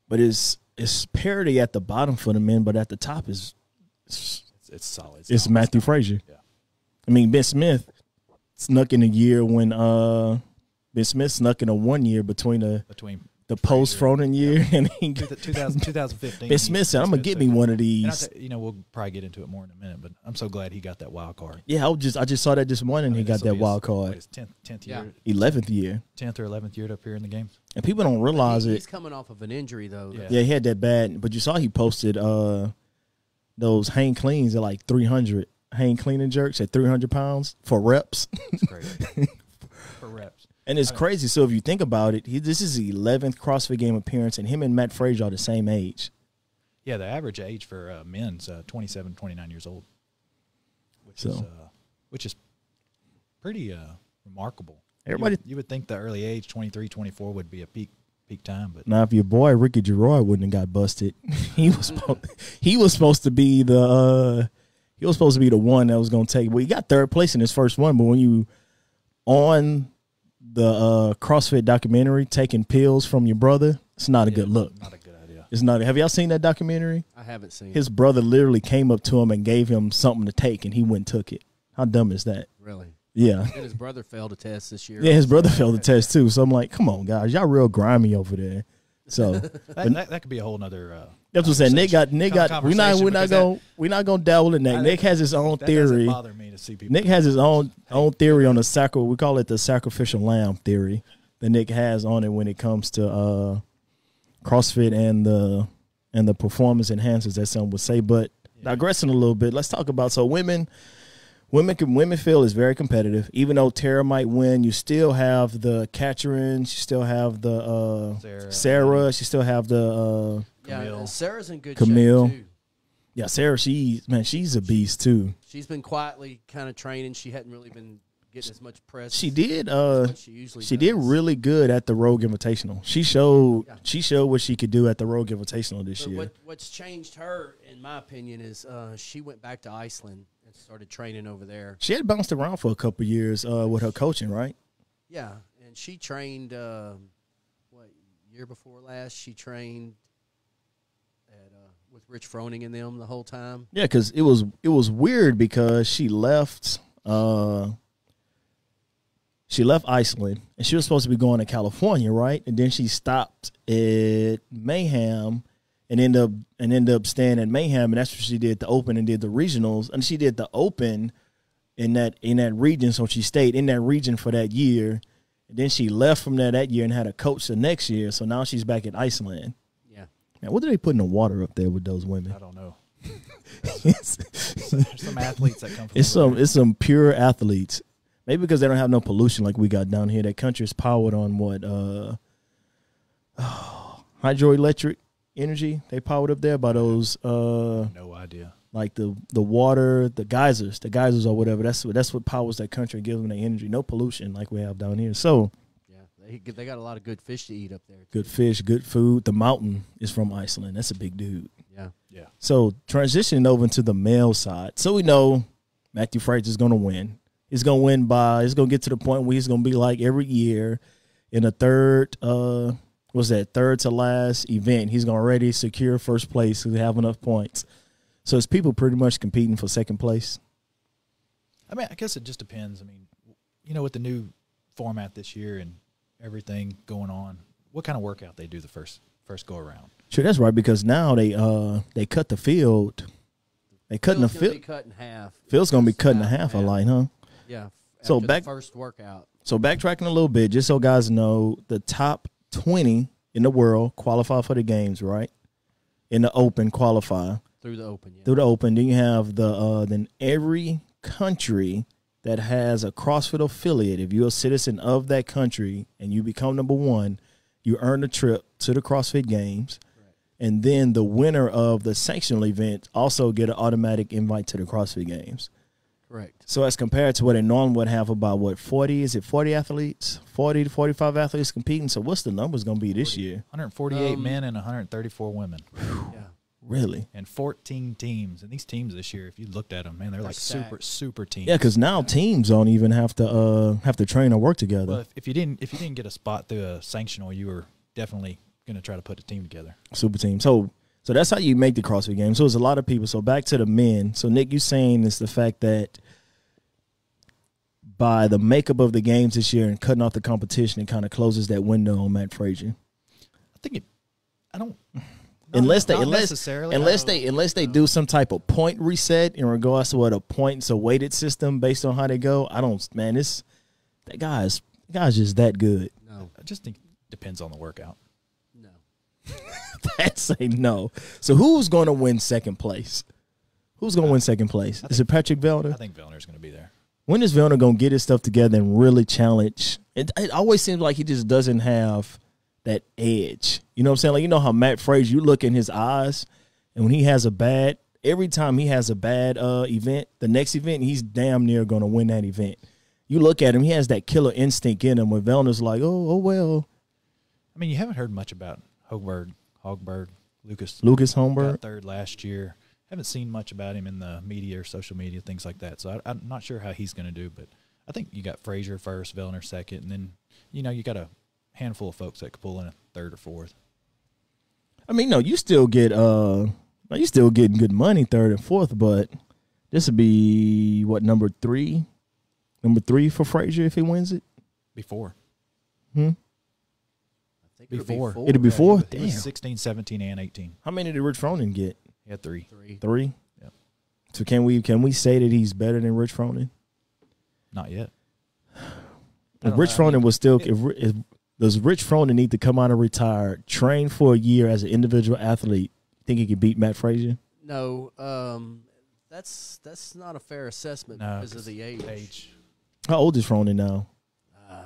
But it's parity at the bottom for the men, but at the top is it's solid. It's Matthew Fraser. Yeah. I mean, Ben Smith snuck in a year when Ben Smith snuck in a 1 year between the post-Froning year and he got 2015. Ben Smith said, I'm going to get me one of these. You know, we'll probably get into it more in a minute, but I'm so glad he got that wild card. Yeah, I just saw that this morning. He got that wild card. His 10th year. 11th year. 10th or 11th year up here in the games. And people don't realize it. He's coming off of an injury, though. Yeah, he had that bad. But you saw he posted those hang cleans at like 300. Hang cleaning jerks at 300 pounds for reps. That's crazy. For reps. And it's crazy. So if you think about it, this is his 11th CrossFit game appearance, and him and Matt Fraser are the same age. Yeah, the average age for men is 27, 29 years old, which is pretty remarkable. Everybody, you would think the early age, 23, 24, would be a peak time. But now, if your boy Ricky Gerard wouldn't have got busted, he was supposed to be the one that was going to take. Well, he got third place in his first one, but when you on the CrossFit documentary, taking pills from your brother, it's not a good look. Not a good idea. It's not. Have y'all seen that documentary? I haven't seen it. His brother literally came up to him and gave him something to take, and he went and took it. How dumb is that? Really? Yeah. And his brother failed a test this year. Yeah, his brother failed a test too. So I'm like, come on, guys, y'all real grimy over there. So that could be a whole nother. That's what I'm saying. Nick got. We're not gonna dabble in that. Nick has his own theory. Doesn't bother me to see people. Nick has his own theory on the We call it the sacrificial lamb theory that Nick has on it when it comes to CrossFit and the performance enhancers that some would say. But digressing a little bit, let's talk about women feel is very competitive. Even though Tara might win, you still have the Katarins, you still have the Sarah, you still have the Camille. Yeah, Sarah's in good shape too. Yeah, Sarah, she's a beast too. She's been quietly kind of training. She hadn't really been getting as much press. She did. She did really good at the Rogue Invitational. She showed what she could do at the Rogue Invitational this year. What's changed her, in my opinion, is she went back to Iceland and started training over there. She had bounced around for a couple of years with her coaching, right? Yeah, and she trained year before last. She trained with Rich Froning and them the whole time. Yeah, because it was weird because she left. She left Iceland, and she was supposed to be going to California, right? And then she stopped at Mayhem and ended up staying at Mayhem, and that's what she did, the Open, and did the regionals. And she did the Open in that region, so she stayed in that region for that year. And then she left from there that year and had a coach the next year, so now she's back at Iceland. Yeah. Now, what do they put in the water up there with those women? I don't know. There's some athletes that come from It's some pure athletes. Maybe because they don't have no pollution like we got down here. That country is powered on what? Hydroelectric energy. They powered up there by those. No idea. Like the water, the geysers or whatever. That's what powers that country, gives them the energy. No pollution like we have down here. So yeah, they got a lot of good fish to eat up there. Too. Good fish, good food. The mountain is from Iceland. That's a big dude. Yeah, yeah. So transitioning over to the male side. So we know Matthew Fraser is going to win. He's going to win by – it's going to get to the point where he's going to be like every year in the third to last event. He's going to already secure first place because they have enough points. So it's people pretty much competing for second place. I mean, I guess it just depends. I mean, you know, with the new format this year and everything going on, what kind of workout they do the first go around? Sure, that's right, because now they cut the field. They cutting the field. Field's going to be cut in half. Field's going to be cut in half, I like, huh? Yeah, so back, first workout. So backtracking a little bit, just so guys know, the top 20 in the world qualify for the games, right? In the Open, qualify through the Open. Yeah. Through the Open, then you have the then every country that has a CrossFit affiliate. If you're a citizen of that country and you become number one, you earn a trip to the CrossFit Games, right. And then the winner of the sectional event also get an automatic invite to the CrossFit Games. Correct. So as compared to what a norm would have about, what, 40? Is it 40 athletes? 40 to 45 athletes competing? So what's the numbers going to be this year? 148 men and 134 women. Whew, yeah. Really? And 14 teams. And these teams this year, if you looked at them, man, they're like stacked. super teams. Yeah, because now teams don't even have to train or work together. Well, if you didn't get a spot through a sanctional, you were definitely going to try to put a team together. Super team. So that's how you make the CrossFit Games. So it's a lot of people. So back to the men. So, Nick, you're saying it's the fact that by the makeup of the games this year and cutting off the competition, it kind of closes that window on Matt Fraser. I think it – I don't – Unless they do some type of point reset in regards to what a points, a weighted system based on how they go, I don't – man, it's – that guy's just that good. No. I just think it depends on the workout. That's a no. So who's going to win second place? Who's going to win second place? Is it Patrick Vellner? I think Vellner's going to be there. When is Vellner going to get his stuff together and really challenge? It always seems like he just doesn't have that edge. You know what I'm saying? Like, you know how Matt Fraser, you look in his eyes, and when he has a bad, every time he has a bad event, the next event, he's damn near going to win that event. You look at him, he has that killer instinct in him where Vellner's like, oh well. I mean, you haven't heard much about Högberg, Lukas Högberg got third last year. Haven't seen much about him in the media or social media, things like that. So I'm not sure how he's going to do, but I think you got Fraser first, Vellner second, and then, you know, you got a handful of folks that could pull in a third or fourth. I mean, no, you still get good money third and fourth, but this would be what, number 3? Number 3 for Fraser if he wins it? Before. Before. It'll be 4? Yeah. Damn. 16, 17, and 18. How many did Rich Froning get? He had 3. Three? Yeah. So can we say that he's better than Rich Froning? Not yet. If Rich Froning was still – if Does Rich Froning need to come out and retire, train for a year as an individual athlete? Think he can beat Matt Fraser? No, that's not a fair assessment because of the age. How old is Froning now?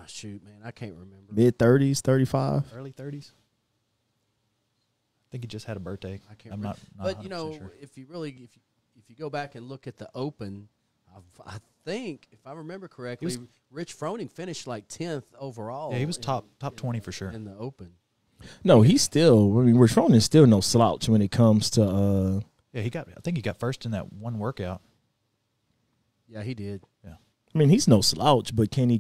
Shoot, man, I can't remember. Mid-30s, 35? Early 30s. I think he just had a birthday. I can't remember. But, you know, sure. If you really if you go back and look at the Open, I think, if I remember correctly, Rich Froning finished like 10th overall. Yeah, he was top 20 for sure. In the Open. No, he's still – I mean, Rich Froning's still no slouch when it comes to yeah, he got – I think he got first in that one workout. Yeah, he did. Yeah. I mean, he's no slouch, but can he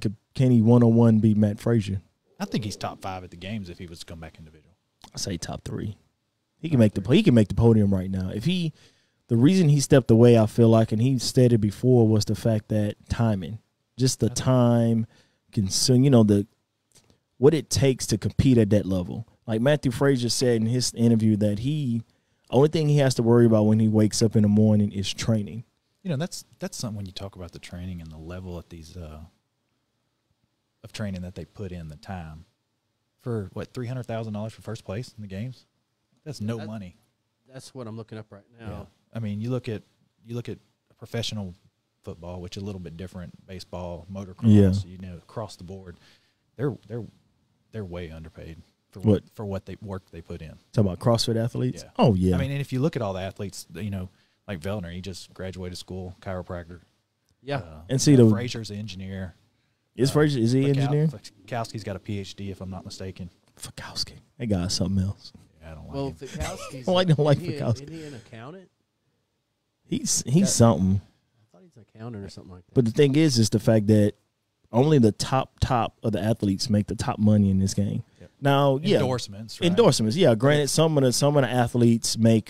one-on-one beat Matt Fraser? I think he's top 5 at the games if he was to come back individual. I say top 3. He can make the podium right now. If he – the reason he stepped away, I feel like, and he said it before, was the fact that timing, just the time, you know, what it takes to compete at that level. Like Matthew Fraser said in his interview that he, only thing he has to worry about when he wakes up in the morning is training. You know, that's something when you talk about the training and the level at these of training that they put in, the time for what, $300,000 for first place in the games. That's no money. That's what I'm looking up right now. Yeah. I mean, you look at professional football, which is a little bit different. Baseball, motocross, you know, across the board, they're way underpaid for what work they put in. Talking about CrossFit athletes. Yeah. Oh yeah. I mean, and if you look at all the athletes, you know, like Vellner, he just graduated school, chiropractor. Yeah, and see, Fraser's an engineer. Is Fraser is he an engineer? Fikowski's got a PhD, if I'm not mistaken. Fikowski, that guy's something else. Yeah, I don't like him. Fikowski's I don't like Fikowski. Isn't he an accountant? He's something. I thought he's an accountant or something like that. But the thing is the fact that only the top of the athletes make the top money in this game. Yep. Now, endorsements, right? Endorsements, yeah. Granted, some of the athletes make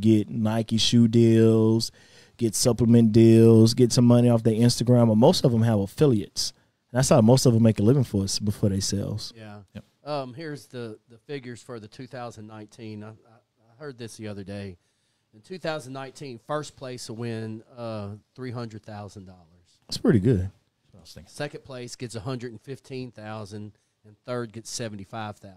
get Nike shoe deals, get supplement deals, get some money off their Instagram. But most of them have affiliates. And that's how most of them make a living for us before they sales. Yeah. Yep. Here's the figures for the 2019. I heard this the other day. In 2019, first place to win $300,000. That's pretty good. Second place gets $115,000, and third gets $75,000. I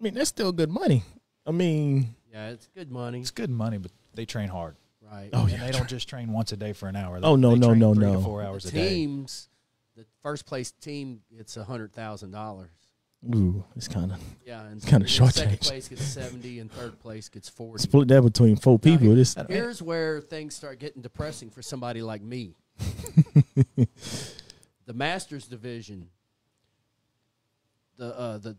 mean, that's still good money. I mean, yeah, it's good money. It's good money, but they train hard, right? Oh, and yeah, they don't just train once a day for an hour. They, no, three to 4 hours a day. The first place team gets $100,000. Ooh, it's kind of short. Second place gets 70, and third place gets 40. Split that between 4 people. Now, here's where things start getting depressing for somebody like me. The Masters division, the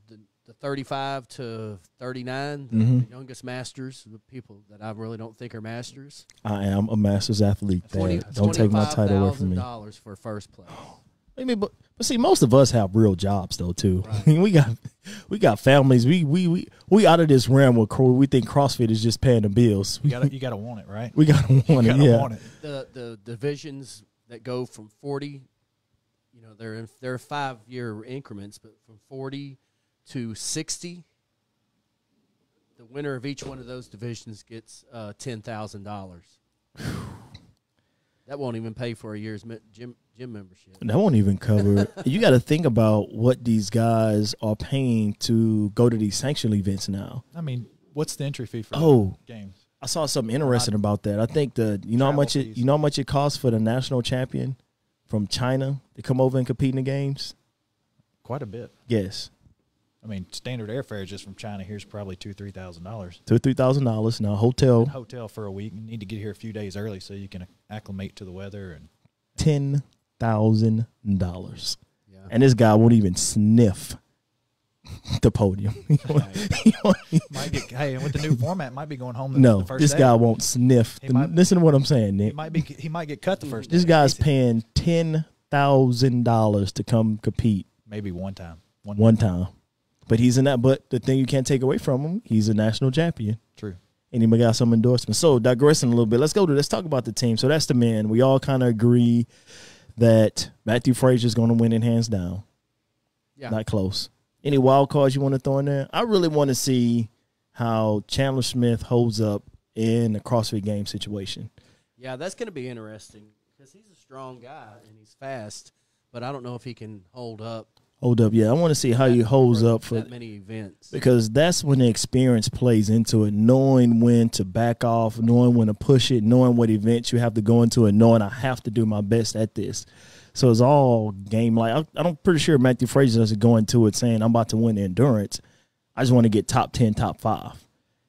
35 to 39, the youngest Masters, the people that I really don't think are Masters. I am a Masters athlete. Don't take my title away from me. $25,000 for first place. I mean, but see, most of us have real jobs though too. Right. I mean, we got families. We out of this realm where we think CrossFit is just paying the bills. You gotta want it, right? We gotta want it. Yeah. Want it. The divisions that go from 40, you know, they're 5-year increments, but from 40 to 60, the winner of each one of those divisions gets $10,000. That won't even pay for a year's gym membership. That won't even cover. You got to think about what these guys are paying to go to these sanctioned events now. I mean, what's the entry fee for games? I saw something interesting about that. I think you know how much it costs for the national champion from China to come over and compete in the games? Quite a bit. Yes. I mean, standard airfare just from China here is probably $2,000 to $3,000. $2,000 to $3,000 now. Hotel for a week. You need to get here a few days early so you can acclimate to the weather. And $10,000, and this guy won't even sniff the podium. Hey, with the new format, might be going home. The first this day. Guy won't sniff. Listen to what I'm saying, Nick. He might get cut the first day. This guy's paying $10,000 to come compete. Maybe one time. One time. But he's in that. But the thing you can't take away from him, he's a national champion. True. And he got some endorsements. So digressing a little bit, let's talk about the team. So that's the men. We all kind of agree that Matthew Fraser is going to win it hands down. Yeah. Not close. Any wild cards you want to throw in there? I really want to see how Chandler Smith holds up in the CrossFit game situation. Yeah, that's going to be interesting because he's a strong guy and he's fast, but I don't know if he can hold up. OW. I want to see how you hose up for that many events, because that's when the experience plays into it, knowing when to back off, knowing when to push it, knowing what events you have to go into, and knowing I have to do my best at this. So it's all game like. I'm pretty sure Matthew Fraser doesn't go into it saying I'm about to win the endurance. I just want to get top 10, top 5.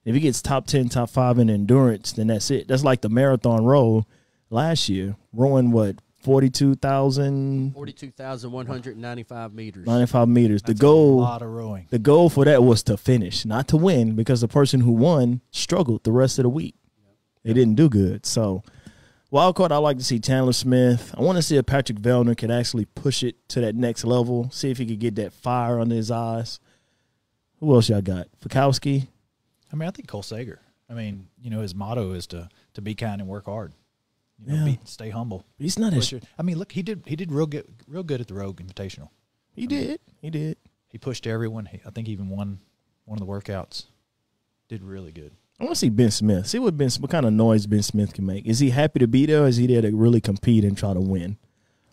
If he gets top 10, top 5 in endurance, then that's it. That's like the marathon row last year. Rowing, what, 42,000? 42,195 meters. 95 meters. That's the goal, a lot of rowing. The goal for that was to finish, not to win, because the person who won struggled the rest of the week. Yep. They didn't do good. So, wild card, I like to see Chandler Smith. I want to see if Patrick Vellner can actually push it to that next level, see if he could get that fire under his eyes. Who else y'all got? Fikowski? I mean, I think Cole Sager. I mean, you know, his motto is to be kind and work hard. You know, stay humble. He's not as – I mean, look, he did real good at the Rogue Invitational. He did. He pushed everyone. I think he even won one of the workouts. Did really good. I want to see Ben Smith. See what kind of noise Ben Smith can make. Is he happy to be there, or is he there to really compete and try to win?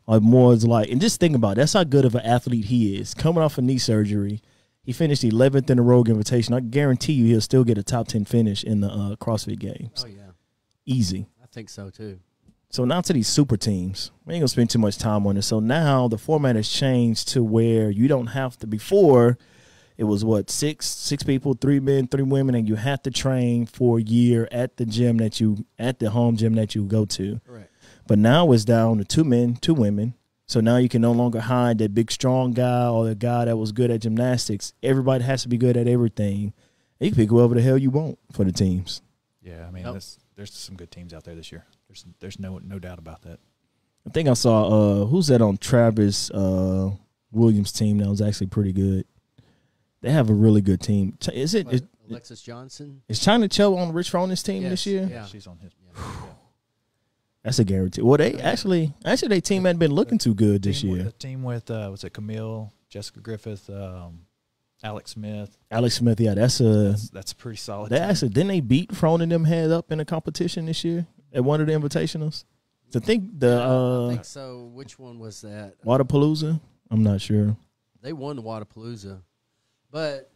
Or more is like – and just think about it. That's how good of an athlete he is. Coming off of knee surgery – he finished 11th in the Rogue Invitational. I guarantee you he'll still get a top 10 finish in the CrossFit Games. Oh, yeah. Easy. I think so, too. So now to these super teams. We ain't going to spend too much time on it. So now the format has changed to where you don't have to – before it was, what, six people, 3 men, 3 women, and you have to train for a year at the gym that you – at the home gym that you go to. Right. But now it's down to 2 men, 2 women. So now you can no longer hide that big, strong guy or the guy that was good at gymnastics. Everybody has to be good at everything. And you can pick whoever the hell you want for the teams. Yeah, I mean, there's some good teams out there this year. There's no doubt about that. I think I saw who's that on Travis Williams' team that was actually pretty good. They have a really good team. Is it Alexis Johnson? Is China Cho on Rich Froning's team this year? Yeah, she's on his. Yeah. That's a guarantee. Well, they actually their team hadn't been looking too good this year. The team with was it Camille, Jessica Griffith, Alex Smith. Alex Smith, yeah, that's a pretty solid. They actually didn't they beat Froning them head up in a competition this year at one of the invitationals. I think the I think so. Which one was that? Waterpalooza. I'm not sure. They won the Waterpalooza, but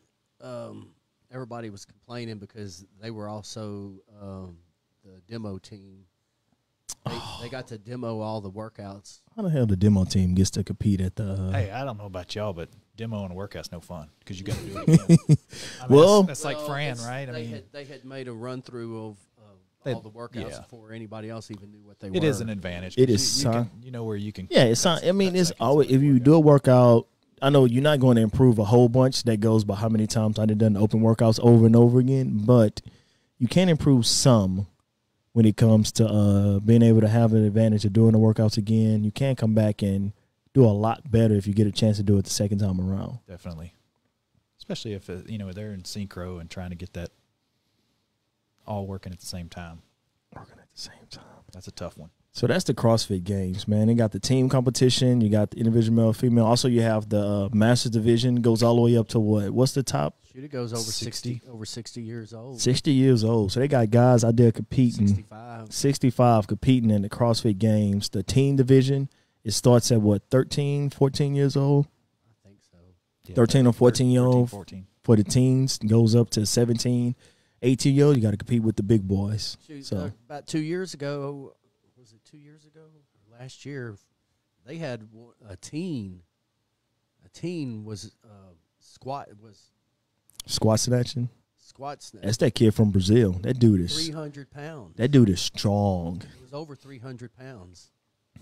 everybody was complaining because they were also the demo team. They got to demo all the workouts. How the hell the demo team gets to compete at the Hey, I don't know about y'all, but demoing a workout's no fun because you got to do it again. I mean, well, that's like Fran, right? They had made a run-through of all the workouts before anybody else even knew what they were. It is an advantage. It is. You know where you can. Yeah, it's not, I mean, it's always – if you do a workout, I know you're not going to improve a whole bunch. That goes by how many times I've done open workouts over and over again, but you can improve some. When it comes to being able to have an advantage of doing the workouts again, you can come back and do a lot better if you get a chance to do it the second time around. Definitely, especially if you know they're in synchro and trying to get that all working at the same time. Working at the same time. That's a tough one. So that's the CrossFit Games, man. You got the team competition. You got the individual male, female. Also, you have the Masters division goes all the way up to what? What's the top? Shoot, it goes over 60. Over 60 years old. 60 years old. So they got guys out there competing. 65. 65 competing in the CrossFit Games. The team division, it starts at what, 13, 14 years old? I think so. Yeah, 13 or 14-year-old for the teens. Goes up to 17. 18-year-old, you got to compete with the big boys. Shoot, so about 2 years ago – was it 2 years ago? Last year, they had a teen. A teen was squat snatching. Squat snatching. That's that kid from Brazil. That dude is 300 pounds. That dude is strong. It was over 300 pounds.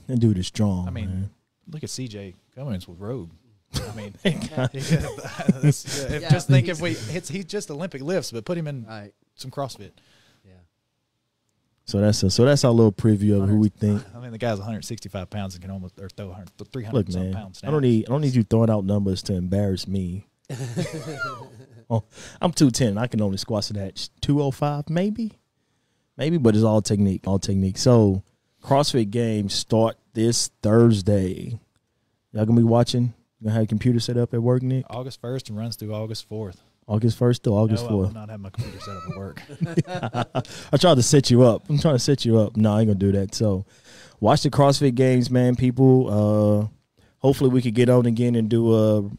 That dude is strong. I mean, man. Look at CJ Cummins with Rogue. I mean, just think if he's just Olympic lifts, but put him in some CrossFit. So that's our little preview of who we think. I mean, the guy's 165 pounds and can almost or throw 300 pounds. Now. I don't need you throwing out numbers to embarrass me. Oh, I'm 210. I can only squat that 205, maybe, but it's all technique, So CrossFit Games start this Thursday. Y'all gonna be watching? You gonna have your computer set up at work, Nick? August 1st and runs through August 4th. August 1st to August 4th. No, I will not have my computer set up at work. I tried to set you up. I'm trying to set you up. No, I ain't gonna do that. So, watch the CrossFit Games, man. People, hopefully we could get on again and do a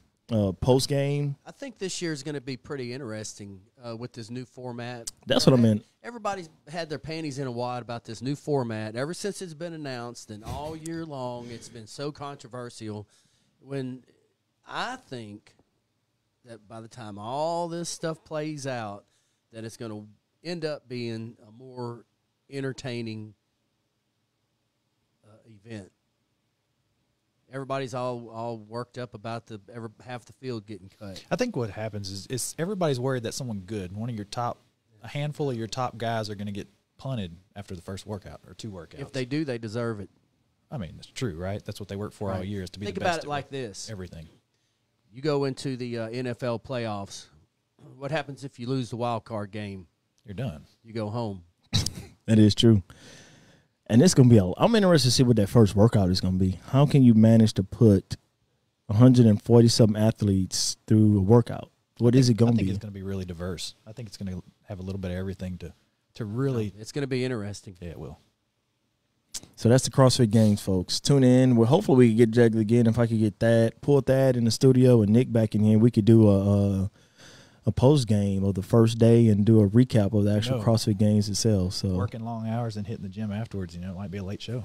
post game. I think this year is going to be pretty interesting with this new format. That's what I meant. Everybody's had their panties in a wad about this new format ever since it's been announced, and all year long it's been so controversial. When I think that by the time all this stuff plays out, that it's going to end up being a more entertaining event. Everybody's all worked up about the half the field getting cut. I think what happens is everybody's worried that someone good, one of your top, a handful of your top guys are going to get punted after the first workout or two workouts. If they do, they deserve it. I mean, it's true, right? That's what they work for all year is to be the best. Think about it like this. Everything. You go into the NFL playoffs. What happens if you lose the wild card game? You're done. You go home. That is true. And it's going to be – I'm interested to see what that first workout is going to be. How can you manage to put 140-something athletes through a workout? What is it going to be? I think it's going to be really diverse. I think it's going to have a little bit of everything to really – It's going to be interesting. Yeah, it will. So that's the CrossFit Games, folks. Tune in. Well, hopefully we can get Jagged again. If I could get Thad, pull Thad in the studio and Nick back in here, we could do a post game of the first day and do a recap of the actual CrossFit Games itself. So working long hours and hitting the gym afterwards, you know, it might be a late show.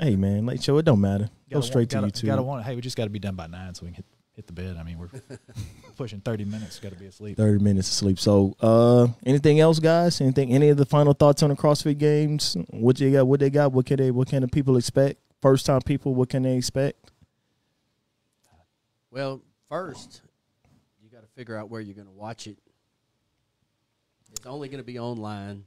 Hey man, late show, it don't matter. Go straight to YouTube. Hey, we just got to be done by 9 so we can hit the bed. I mean, we're pushing 30 minutes. Got to be asleep. 30 minutes of sleep. So, anything else, guys? Anything? Any of the final thoughts on the CrossFit Games? What you got? What they got? What can they? What can the people expect? First time people, what can they expect? Well, first, figure out where you're going to watch it. It's only going to be online.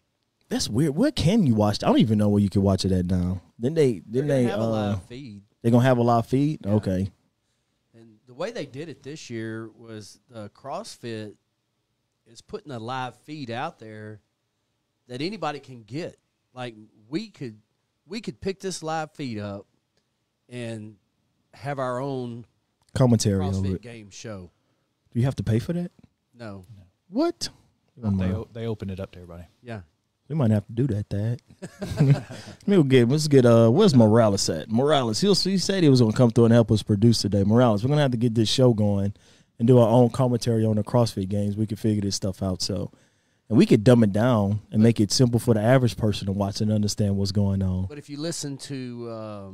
That's weird. Where can you watch it? I don't even know where you can watch it at now. They're gonna have a live feed. They're going to have a live feed? Yeah. Okay. And the way they did it this year was CrossFit is putting a live feed out there that anybody can get. Like, we could pick this live feed up and have our own commentary CrossFit game show. Do you have to pay for that? No. What? They opened it up to everybody. Yeah. We might have to do that, Thad. Let's get where's Morales at? Morales, he said he was going to come through and help us produce today. Morales, we're going to have to get this show going and do our own commentary on the CrossFit Games. We can figure this stuff out. And we could dumb it down and make it simple for the average person to watch and understand what's going on. But if you listen to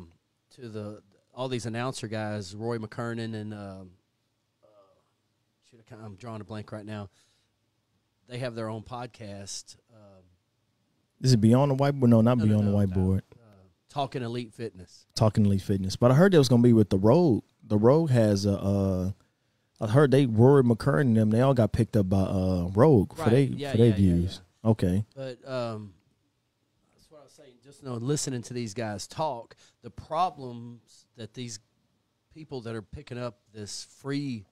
all these announcer guys, Roy McKernan and I'm drawing a blank right now. They have their own podcast. Is it Beyond the Whiteboard? No, not Beyond the Whiteboard. Talking Elite Fitness. Talking Elite Fitness. But I heard that was going to be with the Rogue. The Rogue has a I heard Rory McKernan and them, they all got picked up by Rogue for their views. Yeah. Okay. But that's what I was saying. Just listening to these guys talk, the problems that these people that are picking up this free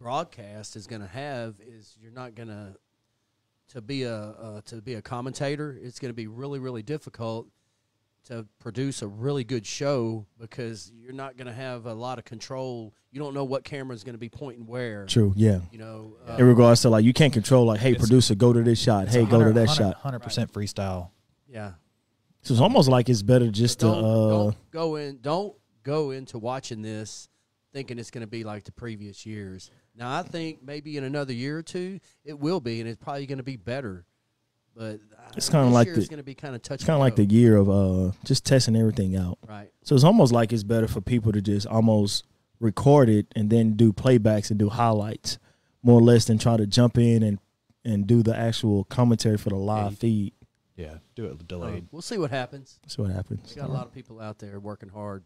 broadcast is going to have is you're not going to be a commentator. It's going to be really, really difficult to produce a really good show because you're not going to have a lot of control. You don't know what camera is going to be pointing where. True, yeah. You know, in regards to, like, you can't control, like, hey, producer, go to this shot. Hey, go to that shot. 100% freestyle. Yeah. So it's almost like it's better just don't go into watching this thinking it's going to be like the previous years. Now, I think maybe in another year or two, it will be, and it's probably going to be better. But it's kind of like it's going to be kind of touch. It's kind of like the year of just testing everything out. Right. So it's almost like it's better for people to just almost record it and then do playbacks and do highlights, more or less, than try to jump in and do the actual commentary for the live feed. Yeah, do it delayed. We'll see what happens. See what happens. We got a lot of people out there working hard.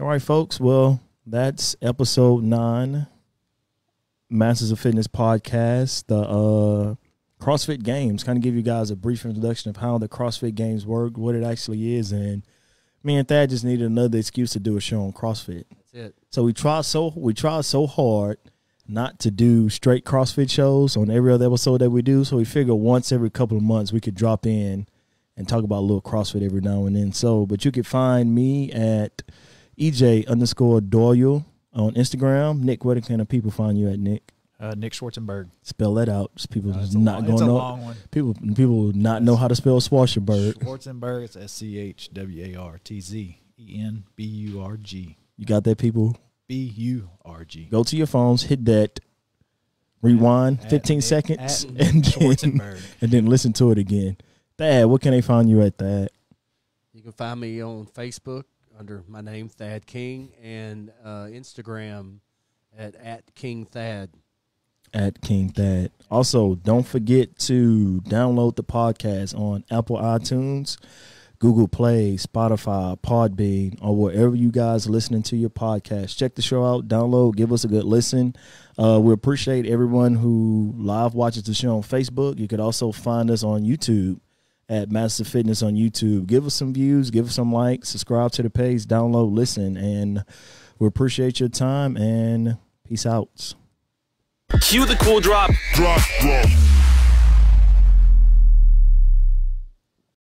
All right, folks. Well, that's episode 9, Masters of Fitness podcast, the CrossFit Games. Kind of give you guys a brief introduction of how the CrossFit Games work, what it actually is, and me and Thad just needed another excuse to do a show on CrossFit. That's it. So we tried so hard not to do straight CrossFit shows on every other episode that we do. So we figured once every couple of months we could drop in and talk about a little CrossFit every now and then. So, but you can find me at EJ_Doyle on Instagram. Nick, where can the people find you at, Nick? Nick Schwartzenburg. Spell that out. People People not know how to spell Schwartzenberg. Schwartzenberg. It's SCHWARTZENBURG. You got that, people? B-U-R-G. Go to your phones, hit that, rewind 15 seconds, and then listen to it again. Thad, what can they find you at, Thad? You can find me on Facebook under my name, Thad King, and Instagram at King Thad. At King Thad. Also, don't forget to download the podcast on Apple iTunes, Google Play, Spotify, Podbean, or wherever you guys are listening to your podcast. Check the show out, download, give us a good listen. We appreciate everyone who live watches the show on Facebook. You could also find us on YouTube at Masters Of Fitness on YouTube. Give us some views, give us some likes, subscribe to the page, download, listen, and we appreciate your time, and peace out. Cue the cool drop. Drop, drop.